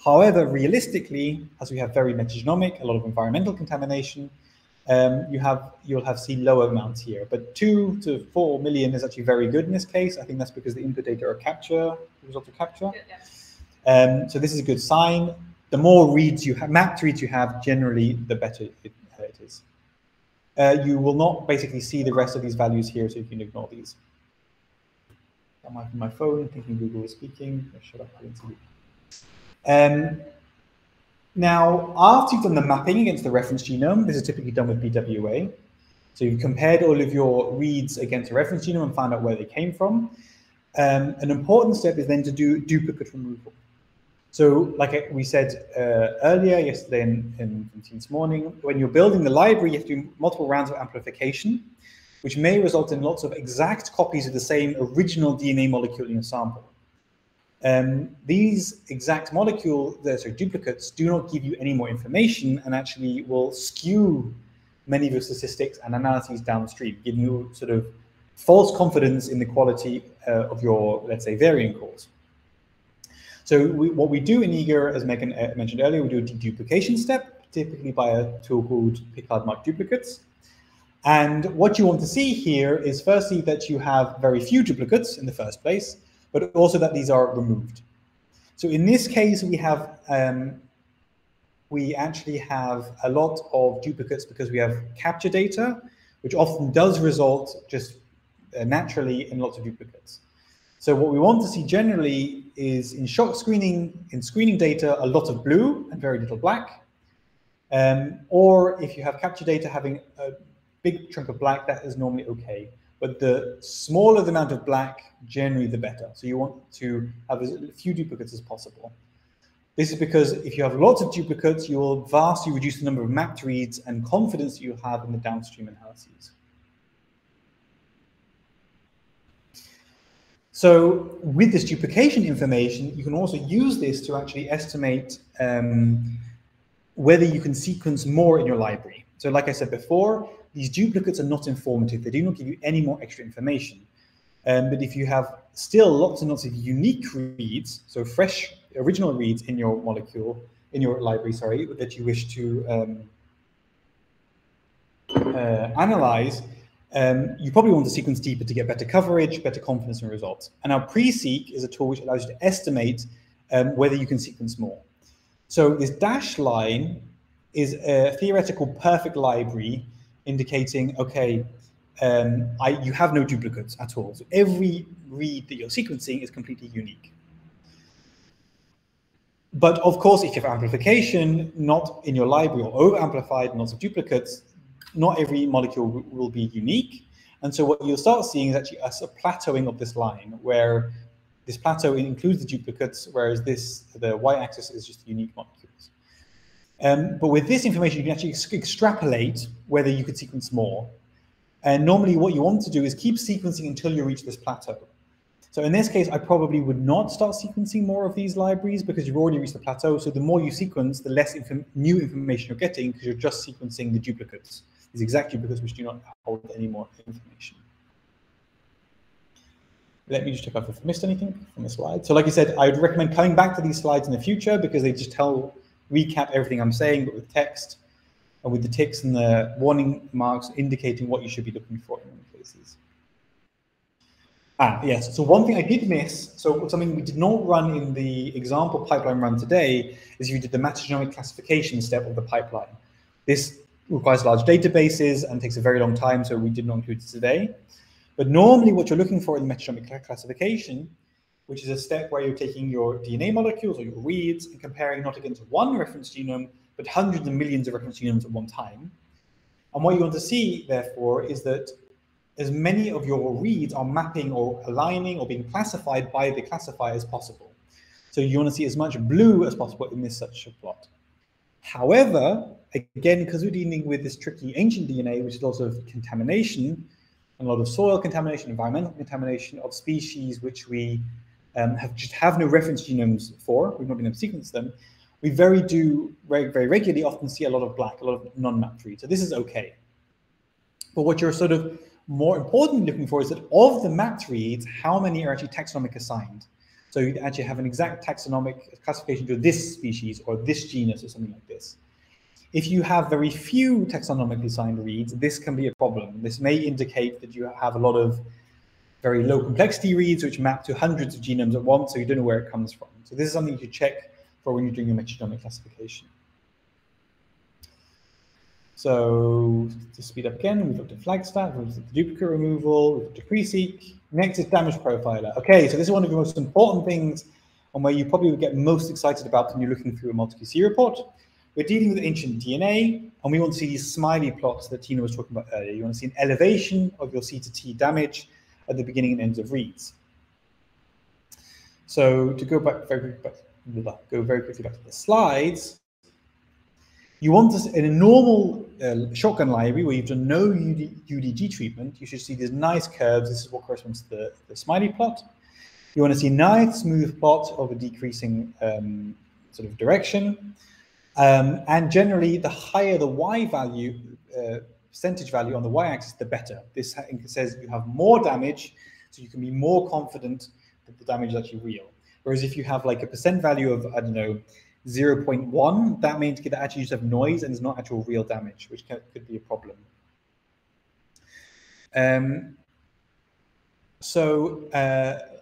However, realistically, as we have very metagenomic, a lot of environmental contamination, you'll see lower amounts here. But 2 to 4 million is actually very good in this case. I think that's because the input data are result of capture. Yeah. So this is a good sign. The more reads you have, mapped reads you have, generally, the better it is. You will not basically see the rest of these values here, so you can ignore these. That might be my phone thinking Google is speaking. Shut up, now, after you've done the mapping against the reference genome, this is typically done with BWA. So you've compared all of your reads against a reference genome and found out where they came from. An important step is then to do duplicate removal. So like we said earlier, yesterday and this morning, when you're building the library, you have to do multiple rounds of amplification, which may result in lots of exact copies of the same original DNA molecule in a sample. These exact duplicates do not give you any more information and actually will skew many of your statistics and analyses downstream, giving you sort of false confidence in the quality of your, let's say, variant calls. So what we do in Eager, as Megan mentioned earlier, we do a deduplication step, typically by a tool called Picard-Mike duplicates. And what you want to see here is firstly that you have very few duplicates in the first place, but also that these are removed. So in this case, we actually have a lot of duplicates because we have capture data, which often does result just naturally in lots of duplicates. So what we want to see generally is in shock screening, in screening data, a lot of blue and very little black. Or if you have capture data having a big chunk of black, that is normally okay. But the smaller the amount of black, generally the better. So you want to have as few duplicates as possible. This is because if you have lots of duplicates, you will vastly reduce the number of mapped reads and confidence you have in the downstream analyses. So with this duplication information, you can also use this to actually estimate whether you can sequence more in your library. So like I said before, these duplicates are not informative. They do not give you any more extra information. But if you have still lots and lots of unique reads, so fresh original reads in your library, sorry, that you wish to analyze, you probably want to sequence deeper to get better coverage, better confidence in results. And our PreSeq is a tool which allows you to estimate whether you can sequence more. So this dashed line is a theoretical perfect library indicating, okay, you have no duplicates at all. So every read that you're sequencing is completely unique. But of course, if you have amplification, not in your library or over-amplified, lots of duplicates, not every molecule will be unique. And so what you'll start seeing is actually a plateauing of this line, where this plateau includes the duplicates, whereas this, the y-axis, is just unique molecules. But with this information, you can actually extrapolate whether you could sequence more. And normally what you want to do is keep sequencing until you reach this plateau. So in this case, I probably would not start sequencing more of these libraries because you've already reached the plateau. So the more you sequence, the less new information you're getting because you're just sequencing the duplicates. These exact duplicates which do not hold any more information. Let me just check out if I've missed anything from the slide. So like I said, I would recommend coming back to these slides in the future because they just recap everything I'm saying, but with text and with the ticks and the warning marks indicating what you should be looking for in many cases. Yes, so one thing I did miss, so something we did not run in the example pipeline run today is you did the metagenomic classification step of the pipeline. This requires large databases and takes a very long time, so we did not include it today. But normally what you're looking for in the metagenomic classification which is a step where you're taking your DNA molecules or your reads and comparing not against one reference genome, but hundreds of millions of reference genomes at one time. And what you want to see, therefore, is that as many of your reads are mapping or aligning or being classified by the classifier as possible. So you want to see as much blue as possible in this such a plot. However, again, because we're dealing with this tricky ancient DNA, which is lots of contamination, a lot of soil contamination, environmental contamination of species which we have no reference genomes for, we've not been able to sequence them, we very regularly often see a lot of black, a lot of non-mapped reads. So this is okay. But what you're sort of more importantly looking for is that of the mapped reads, how many are actually taxonomic assigned? So you'd actually have an exact taxonomic classification to this species or this genus or something like this. If you have very few taxonomically assigned reads, this can be a problem. This may indicate that you have a lot of very low complexity reads which map to hundreds of genomes at once, so you don't know where it comes from. So this is something you check for when you're doing your metagenomic classification. So to speed up again, we've looked at Flagstaff, we've looked at the duplicate removal, we've looked at PreSeq. Next is Damage Profiler. Okay, so this is one of the most important things and where you probably would get most excited about when you're looking through a MultiQC report. We're dealing with ancient DNA, and we want to see these smiley plots that Tina was talking about earlier. You want to see an elevation of your C to T damage at the beginning and ends of reads. So to go very quickly back to the slides, you want this in a normal shotgun library where you've done no UDG treatment. You should see these nice curves. This is what corresponds to the smiley plot. You want to see a nice smooth plot of a decreasing sort of direction. And generally, the higher the y value, percentage value on the y-axis, the better. This says you have more damage, so you can be more confident that the damage is actually real. Whereas if you have like a percent value of, I don't know, 0.1, that means that actually you just have noise and there's not actual real damage, which could be a problem.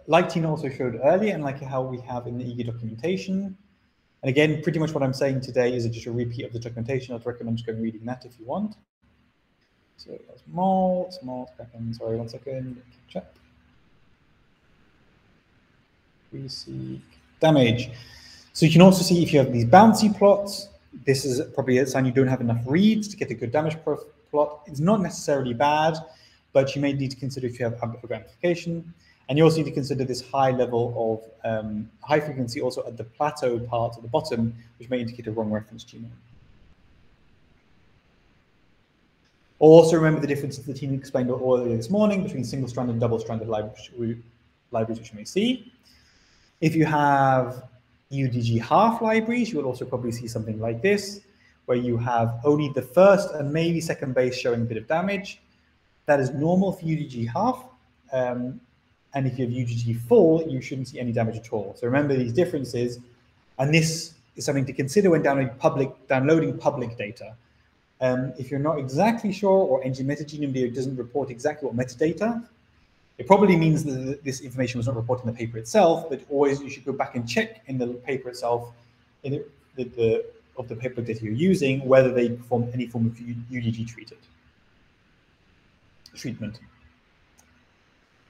Like Tina also showed earlier, and like how we have in the Eager documentation, and again, pretty much what I'm saying today is just a repeat of the documentation. I'd recommend just going reading that if you want. So that's Malt, Kraken, sorry, 1 second, check. We see damage. So you can also see if you have these bouncy plots, this is probably a sign you don't have enough reads to get a good damage plot. It's not necessarily bad, but you may need to consider if you have amplification. And you also need to consider this high level of high frequency also at the plateau part at the bottom, which may indicate a wrong reference genome. Also remember the difference that the team explained earlier this morning between single-stranded and double-stranded libraries, which you may see. If you have UDG half libraries, you will also probably see something like this, where you have only the first and maybe second base showing a bit of damage. That is normal for UDG half. And if you have UDG full, you shouldn't see any damage at all. So remember these differences, and this is something to consider when downloading public data. If you're not exactly sure, or metagenome doesn't report exactly what metadata, it probably means that this information was not reported in the paper itself, but always you should go back and check in the paper itself, of the paper data you're using, whether they perform any form of UDG treatment.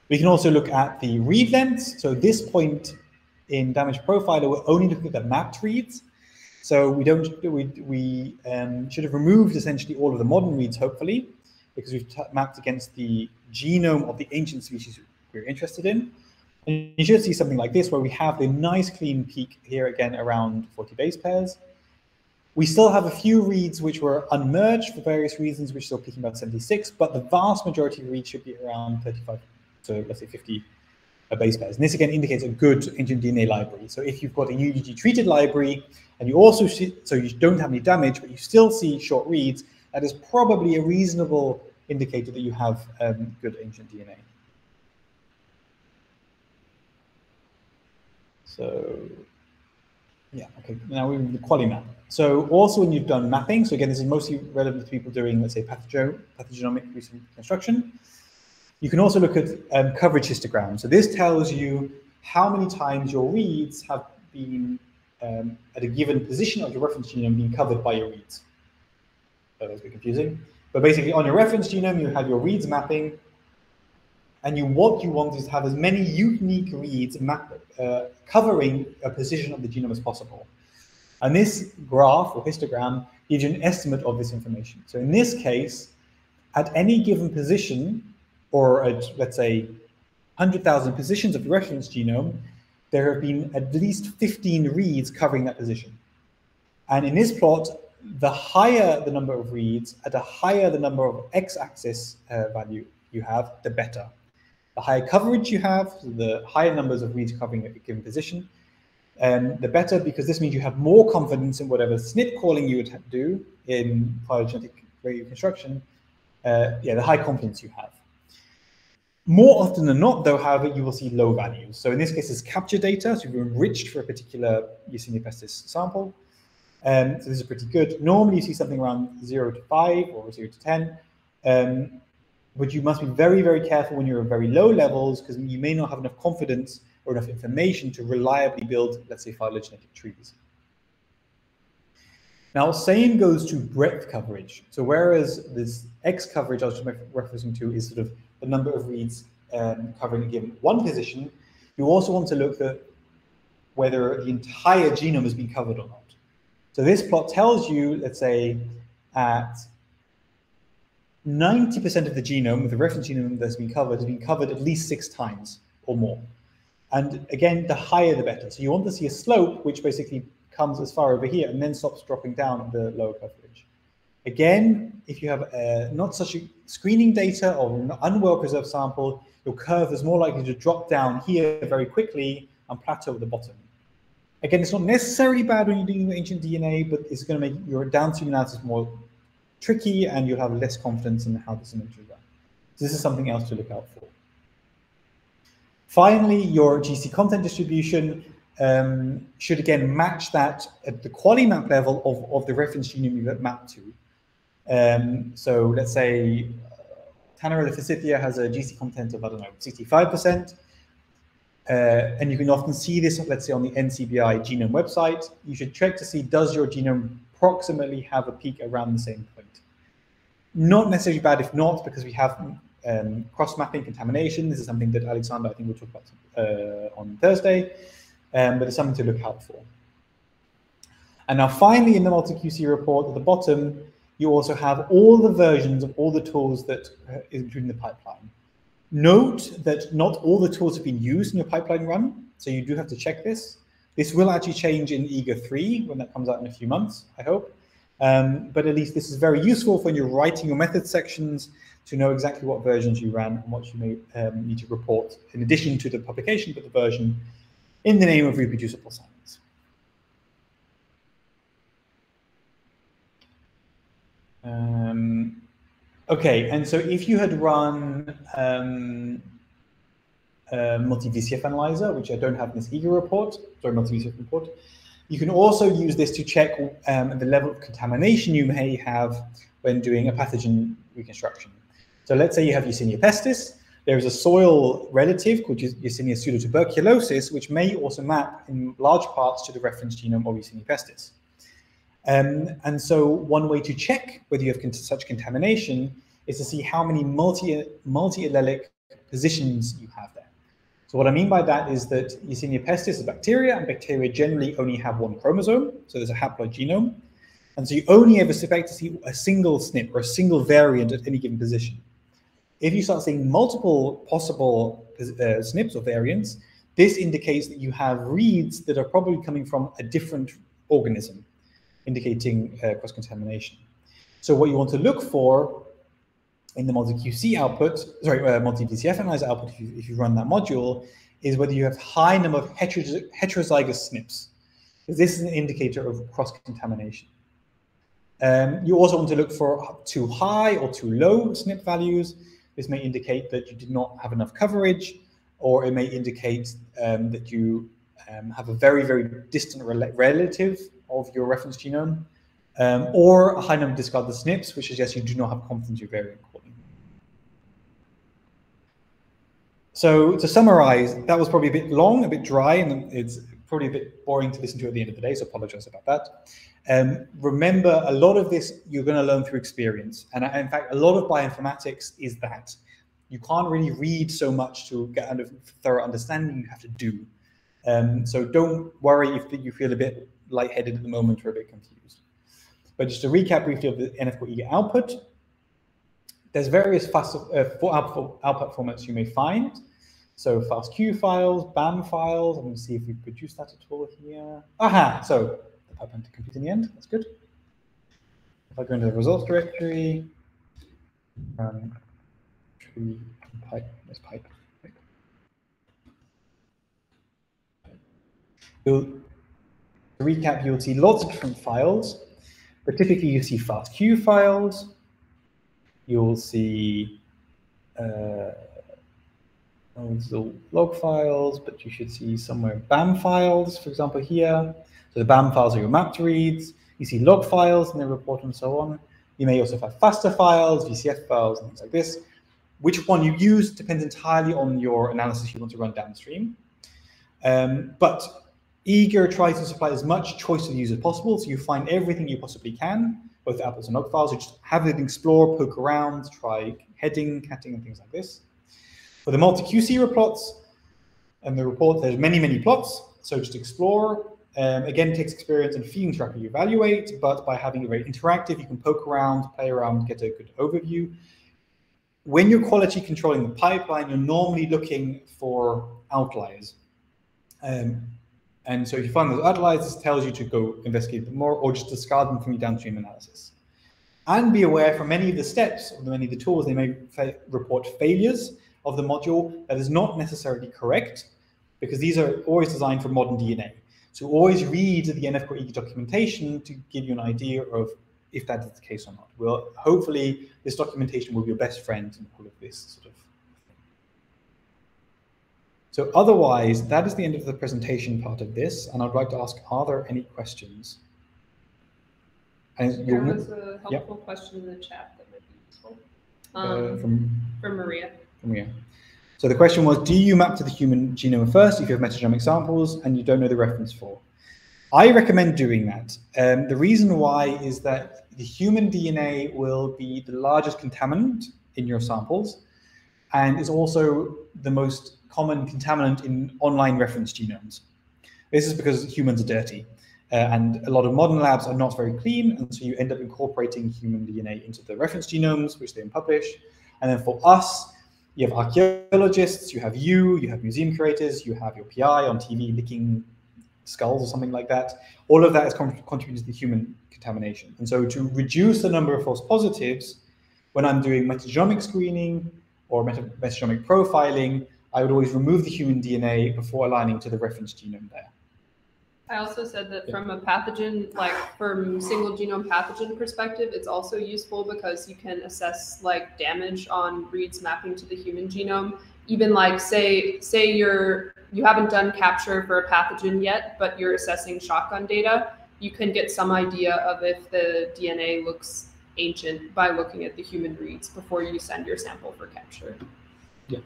We can also look at the read lengths. So at this point in Damage Profiler, we're only looking at the mapped reads. So we should have removed essentially all of the modern reads, hopefully, because we've mapped against the genome of the ancient species we're interested in. And you should see something like this, where we have the nice clean peak here again around 40 base pairs. We still have a few reads which were unmerged for various reasons, which are still peaking about 76, but the vast majority of reads should be around 35. So let's say 50 base pairs. And this again indicates a good ancient DNA library. So if you've got a UDG treated library and you also see, so you don't have any damage, but you still see short reads, that is probably a reasonable indicator that you have good ancient DNA. So yeah, okay, now we're in the QualiMap. So also when you've done mapping, so again, this is mostly relevant to people doing, let's say, pathogenomic reconstruction. You can also look at coverage histograms. So this tells you how many times your reads have been at a given position of your reference genome being covered by your reads. So that's a bit confusing. But basically on your reference genome, you have your reads mapping And what you want is to have as many unique reads covering a position of the genome as possible. And this graph or histogram gives you an estimate of this information. So in this case, at any given position, or at, let's say, 100,000 positions of the reference genome, there have been at least 15 reads covering that position. And in this plot, the higher the number of reads, at a higher the number of x-axis value you have, the better. The higher coverage you have, so the higher numbers of reads covering a given position, the better, because this means you have more confidence in whatever SNP calling you would do in phylogenetic reconstruction. The high confidence you have. More often than not, though, however, you will see low values. So in this case, it's capture data, so you're enriched for a particular Yersinia pestis sample. So this is pretty good. Normally, you see something around 0 to 5 or 0 to 10, but you must be very, very careful when you're at very low levels, because you may not have enough confidence or enough information to reliably build, let's say, phylogenetic trees. Now, same goes to breadth coverage. So whereas this X coverage I was referencing to is sort of the number of reads covering a given one position, you also want to look at whether the entire genome has been covered or not. So this plot tells you, let's say, at 90% of the genome, the reference genome that's been covered, has been covered at least 6 times or more. And again, the higher the better. So you want to see a slope which basically comes as far over here and then stops dropping down at the lower coverage. Again, if you have not such a screening data or an unwell-preserved sample, your curve is more likely to drop down here very quickly and plateau at the bottom. Again, it's not necessarily bad when you're dealing with ancient DNA, but it's going to make your downstream analysis more tricky, and you'll have less confidence in how this image is done. So this is something else to look out for. Finally, your GC content distribution should again match that at the QualiMap level of the reference genome you've mapped to. So let's say Tannerella Forsythia has a GC content of, I don't know, 65%. And you can often see this, let's say, on the NCBI genome website. You should check to see, does your genome approximately have a peak around the same point? Not necessarily bad if not, because we have cross-mapping contamination. This is something that Alexander, I think, will talk about on Thursday, but it's something to look out for. And now finally, in the MultiQC report at the bottom, you also have all the versions of all the tools that is included in the pipeline. Note that not all the tools have been used in your pipeline run, so you do have to check this. This will actually change in Eager 3 when that comes out in a few months, I hope. But at least this is very useful for when you're writing your method sections to know exactly what versions you ran and what you may need to report in addition to the publication, but the version in the name of reproducible science. Okay, and so if you had run multi-VCF analyzer, which I don't have in this Eager report, sorry, multi-VCF report, you can also use this to check the level of contamination you may have when doing a pathogen reconstruction. So let's say you have Yersinia pestis. There is a soil relative called Yersinia pseudotuberculosis, which may also map in large parts to the reference genome of Yersinia pestis. And so one way to check whether you have such contamination is to see how many multi-allelic positions you have there. So what I mean by that is that Yersinia pestis is bacteria, and bacteria generally only have one chromosome, so there's a haploid genome. And so you only ever expect to see a single SNP or a single variant at any given position. If you start seeing multiple possible SNPs or variants, this indicates that you have reads that are probably coming from a different organism, indicating cross-contamination. So what you want to look for in the multi-QC output, sorry, multi-VCF analyzer output, if you run that module, is whether you have high number of heterozygous SNPs, because this is an indicator of cross-contamination. You also want to look for too high or too low SNP values. This may indicate that you did not have enough coverage, or it may indicate that you have a very, very distant relative of your reference genome, or a high number of discarded SNPs, which suggests you do not have confidence in your variant calling. So to summarize, that was probably a bit long, a bit dry, and it's probably a bit boring to listen to at the end of the day, so apologize about that. Remember, a lot of this you're going to learn through experience. And in fact, a lot of bioinformatics is that. you can't really read so much to get a thorough understanding. You have to do. So don't worry if you feel a bit lightheaded at the moment or a bit confused. But just to recap briefly of the nf-core/eager output, there's various output formats you may find. So FastQ files, BAM files. I'm going to see if we produce that at all here. Aha! So the pipeline to compute in the end. That's good. If I go into the results directory, pipe. To recap, you'll see lots of different files, but typically you see FastQ files. You'll see log files, but you should see somewhere BAM files, for example, here. So the BAM files are your mapped reads. You see log files and they report and so on. You may also have FASTA files, VCF files, and things like this. Which one you use depends entirely on your analysis you want to run downstream. But Eager tries to supply as much choice to the user as possible, so you find everything you possibly can, both outputs and log files. You just have it, explore, poke around, try heading, catting, and things like this. For the MultiQC reports and the report, there's many, many plots, so just explore. Again, it takes experience and feelings to rapidly evaluate, but by having it very interactive, you can poke around, play around, get a good overview. When you're quality controlling the pipeline, you're normally looking for outliers. And so if you find those outliers, this tells you to go investigate them more or just discard them from your downstream analysis. And be aware for many of the steps, or many of the tools, they may report failures of the module that is not necessarily correct, because these are always designed for modern DNA. So always read the nf-core/eager documentation to give you an idea of if that is the case or not. Well, hopefully this documentation will be your best friend in all of this sort of. So otherwise, that is the end of the presentation part of this, and I'd like to ask, are there any questions? And there was a helpful question in the chat that might be useful. From Maria. So the question was, do you map to the human genome first if you have metagenomic samples and you don't know the reference for? I recommend doing that. The reason why is that the human DNA will be the largest contaminant in your samples, and is also the most common contaminant in online reference genomes. This is because humans are dirty, and a lot of modern labs are not very clean, and so you end up incorporating human DNA into the reference genomes, which they then publish. And then for us, you have archaeologists, you have museum curators, you have your PI on TV licking skulls or something like that. All of that is contributing to the human contamination. And so to reduce the number of false positives, when I'm doing metagenomic screening or metagenomic profiling, I would always remove the human DNA before aligning to the reference genome there. I also said that from a pathogen, like from single genome pathogen perspective, it's also useful because you can assess like damage on reads mapping to the human genome. Even like say you haven't done capture for a pathogen yet, but you're assessing shotgun data, you can get some idea of if the DNA looks ancient by looking at the human reads before you send your sample for capture. Yeah.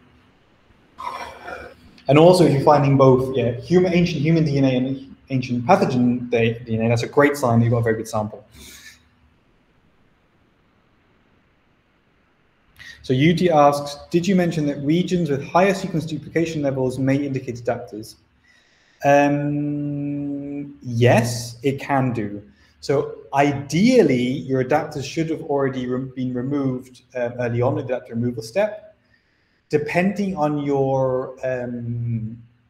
And also, if you're finding both ancient human DNA and ancient pathogen DNA, that's a great sign that you've got a very good sample. So UT asks, did you mention that regions with higher sequence duplication levels may indicate adapters? Yes, it can do. So ideally, your adapters should have already been removed early on with the adapter removal step. Depending on your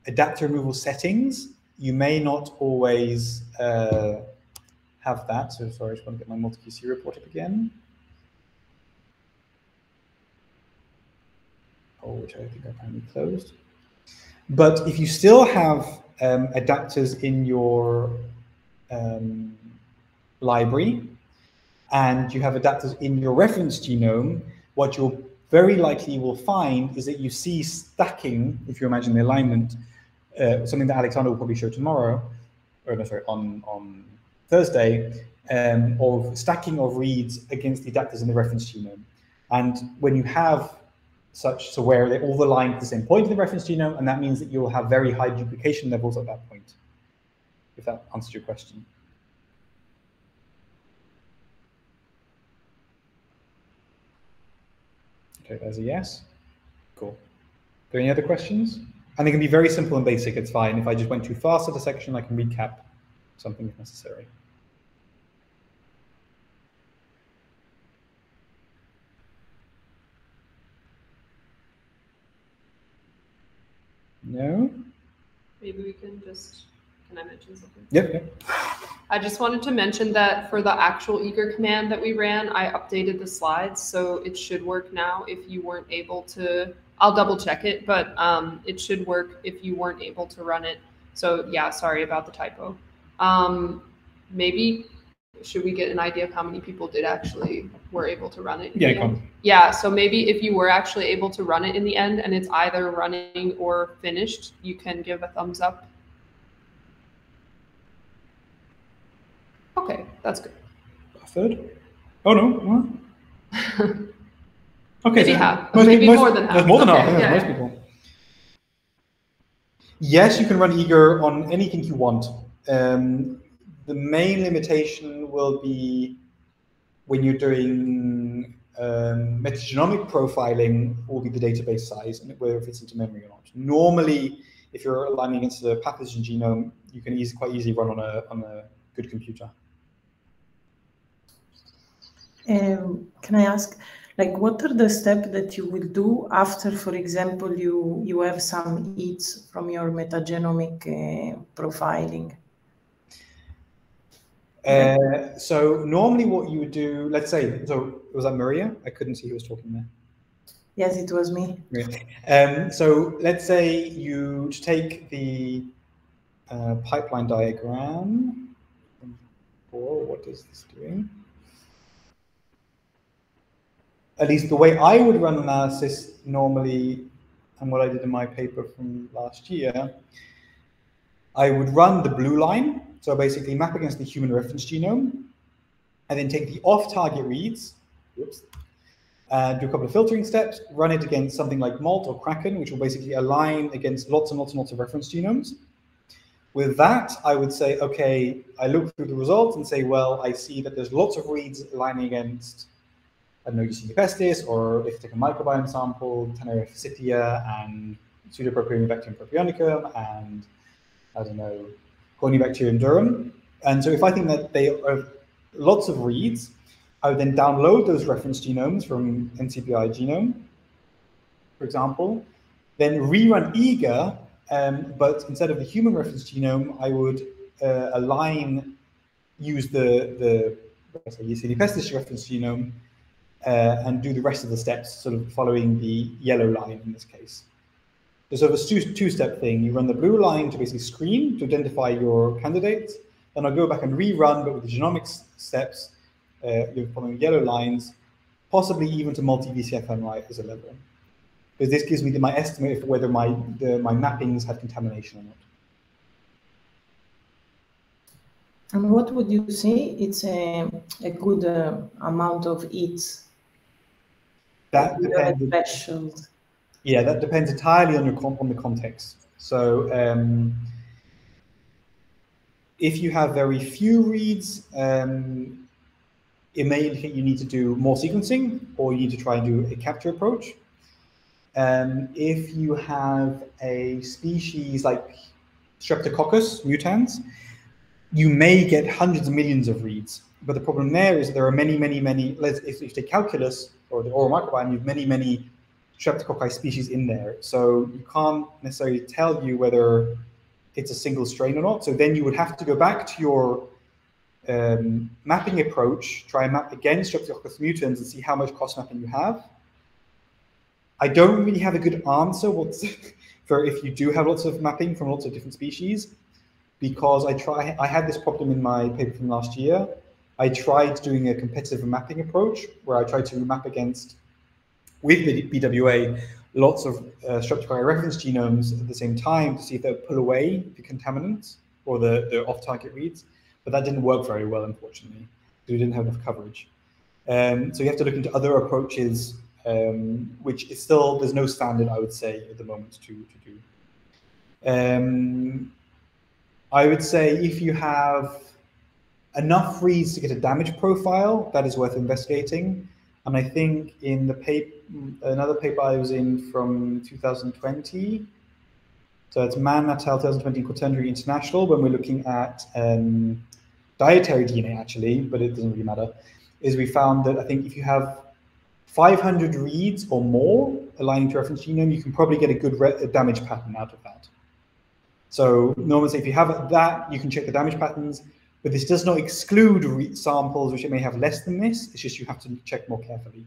adapter removal settings, you may not always have that. So sorry, I just want to get my MultiQC report up again. Which I think I finally closed. But if you still have adapters in your library, and you have adapters in your reference genome, what you'll very likely you will find is that you see stacking, if you imagine the alignment, something that Alexander will probably show tomorrow, or no, sorry, on Thursday, of stacking of reads against the adapters in the reference genome. And when you have such, so where they all align to the same point in the reference genome, and that means that you'll have very high duplication levels at that point, if that answers your question. Okay, there's a yes. Cool. Do any other questions? And they can be very simple and basic. It's fine. If I just went too fast at a section, I can recap something if necessary. No? Maybe we can just, can I mention something? Yeah. I just wanted to mention that for the actual eager command that we ran, I updated the slides, so it should work now if you weren't able to, I'll double check it, but it should work if you weren't able to run it. So yeah, sorry about the typo. Maybe, should we get an idea of how many people did actually were able to run it? Yeah, yeah. So maybe if you were actually able to run it in the end and it's either running or finished, you can give a thumbs up. Okay, that's good. A third? Oh no. Okay. Maybe so half. Maybe more than half. More than half. Yeah, most people. Yes, you can run Eager on anything you want. The main limitation will be when you're doing metagenomic profiling, will be the database size and whether it fits into memory or not. Normally, if you're aligning against the pathogen genome, you can quite easily run on a good computer. Can I ask, what are the steps that you will do after, for example, you have some hits from your metagenomic profiling? So normally what you would do, let's say, so was that Maria? I couldn't see who was talking there. Yes, it was me. So let's say you take the pipeline diagram. Or what is this doing? At least the way I would run analysis normally, and what I did in my paper from last year, I would run the blue line. So basically map against the human reference genome, and then take the off-target reads, do a couple of filtering steps, run it against something like Malt or Kraken, which will basically align against lots and lots and lots of reference genomes. With that, I would say, okay, I look through the results and say, well, I see that there's lots of reads aligning against, I don't know, Yersinia pestis, or if you take a microbiome sample, Tannerella and Pseudopropionium propionicum, and I don't know, Corynebacterium durum. And so if I think that they are lots of reads, I would then download those reference genomes from NCBI genome, for example, then rerun Eager, but instead of the human reference genome, I would use the Yersinia pestis reference genome and do the rest of the steps sort of following the yellow line in this case. There's sort of a two-step thing. You run the blue line to basically screen to identify your candidates. Then I'll go back and rerun, but with the genomics steps, you're following yellow lines, possibly even to multi-VCF MRI as a level. Because this gives me my estimate of whether my mappings have contamination or not. And what would you say it's a good amount of hits? That depends. Yeah, that depends entirely on the context. So if you have very few reads, it may indicate you need to do more sequencing, or you need to try and do a capture approach. If you have a species like Streptococcus mutans, you may get hundreds of millions of reads. But the problem there is there are many, many, many, if you take calculus or the oral microbiome, you have many, many Streptococci species in there, so you can't necessarily tell you whether it's a single strain or not. So then you would have to go back to your mapping approach, try and map against Streptococcus mutans and see how much cross mapping you have. I don't really have a good answer for if you do have lots of mapping from lots of different species, because I had this problem in my paper from last year. I tried doing a competitive mapping approach where I tried to map against, with the BWA, lots of Streptococcus reference genomes at the same time to see if they would pull away the contaminants or the off-target reads, but that didn't work very well, unfortunately, because we didn't have enough coverage. So you have to look into other approaches, which is still, there's no standard, I would say, at the moment to do. I would say if you have enough reads to get a damage profile, that is worth investigating. And I think in the paper, another paper I was in from 2020, so it's Mann et al. 2020 Quaternary International, when we're looking at dietary DNA actually, but it doesn't really matter, is we found that I think if you have 500 reads or more aligning to reference genome, you can probably get a good damage pattern out of that. So normally if you have that, you can check the damage patterns, but this does not exclude samples which may have less than this. It's just you have to check more carefully.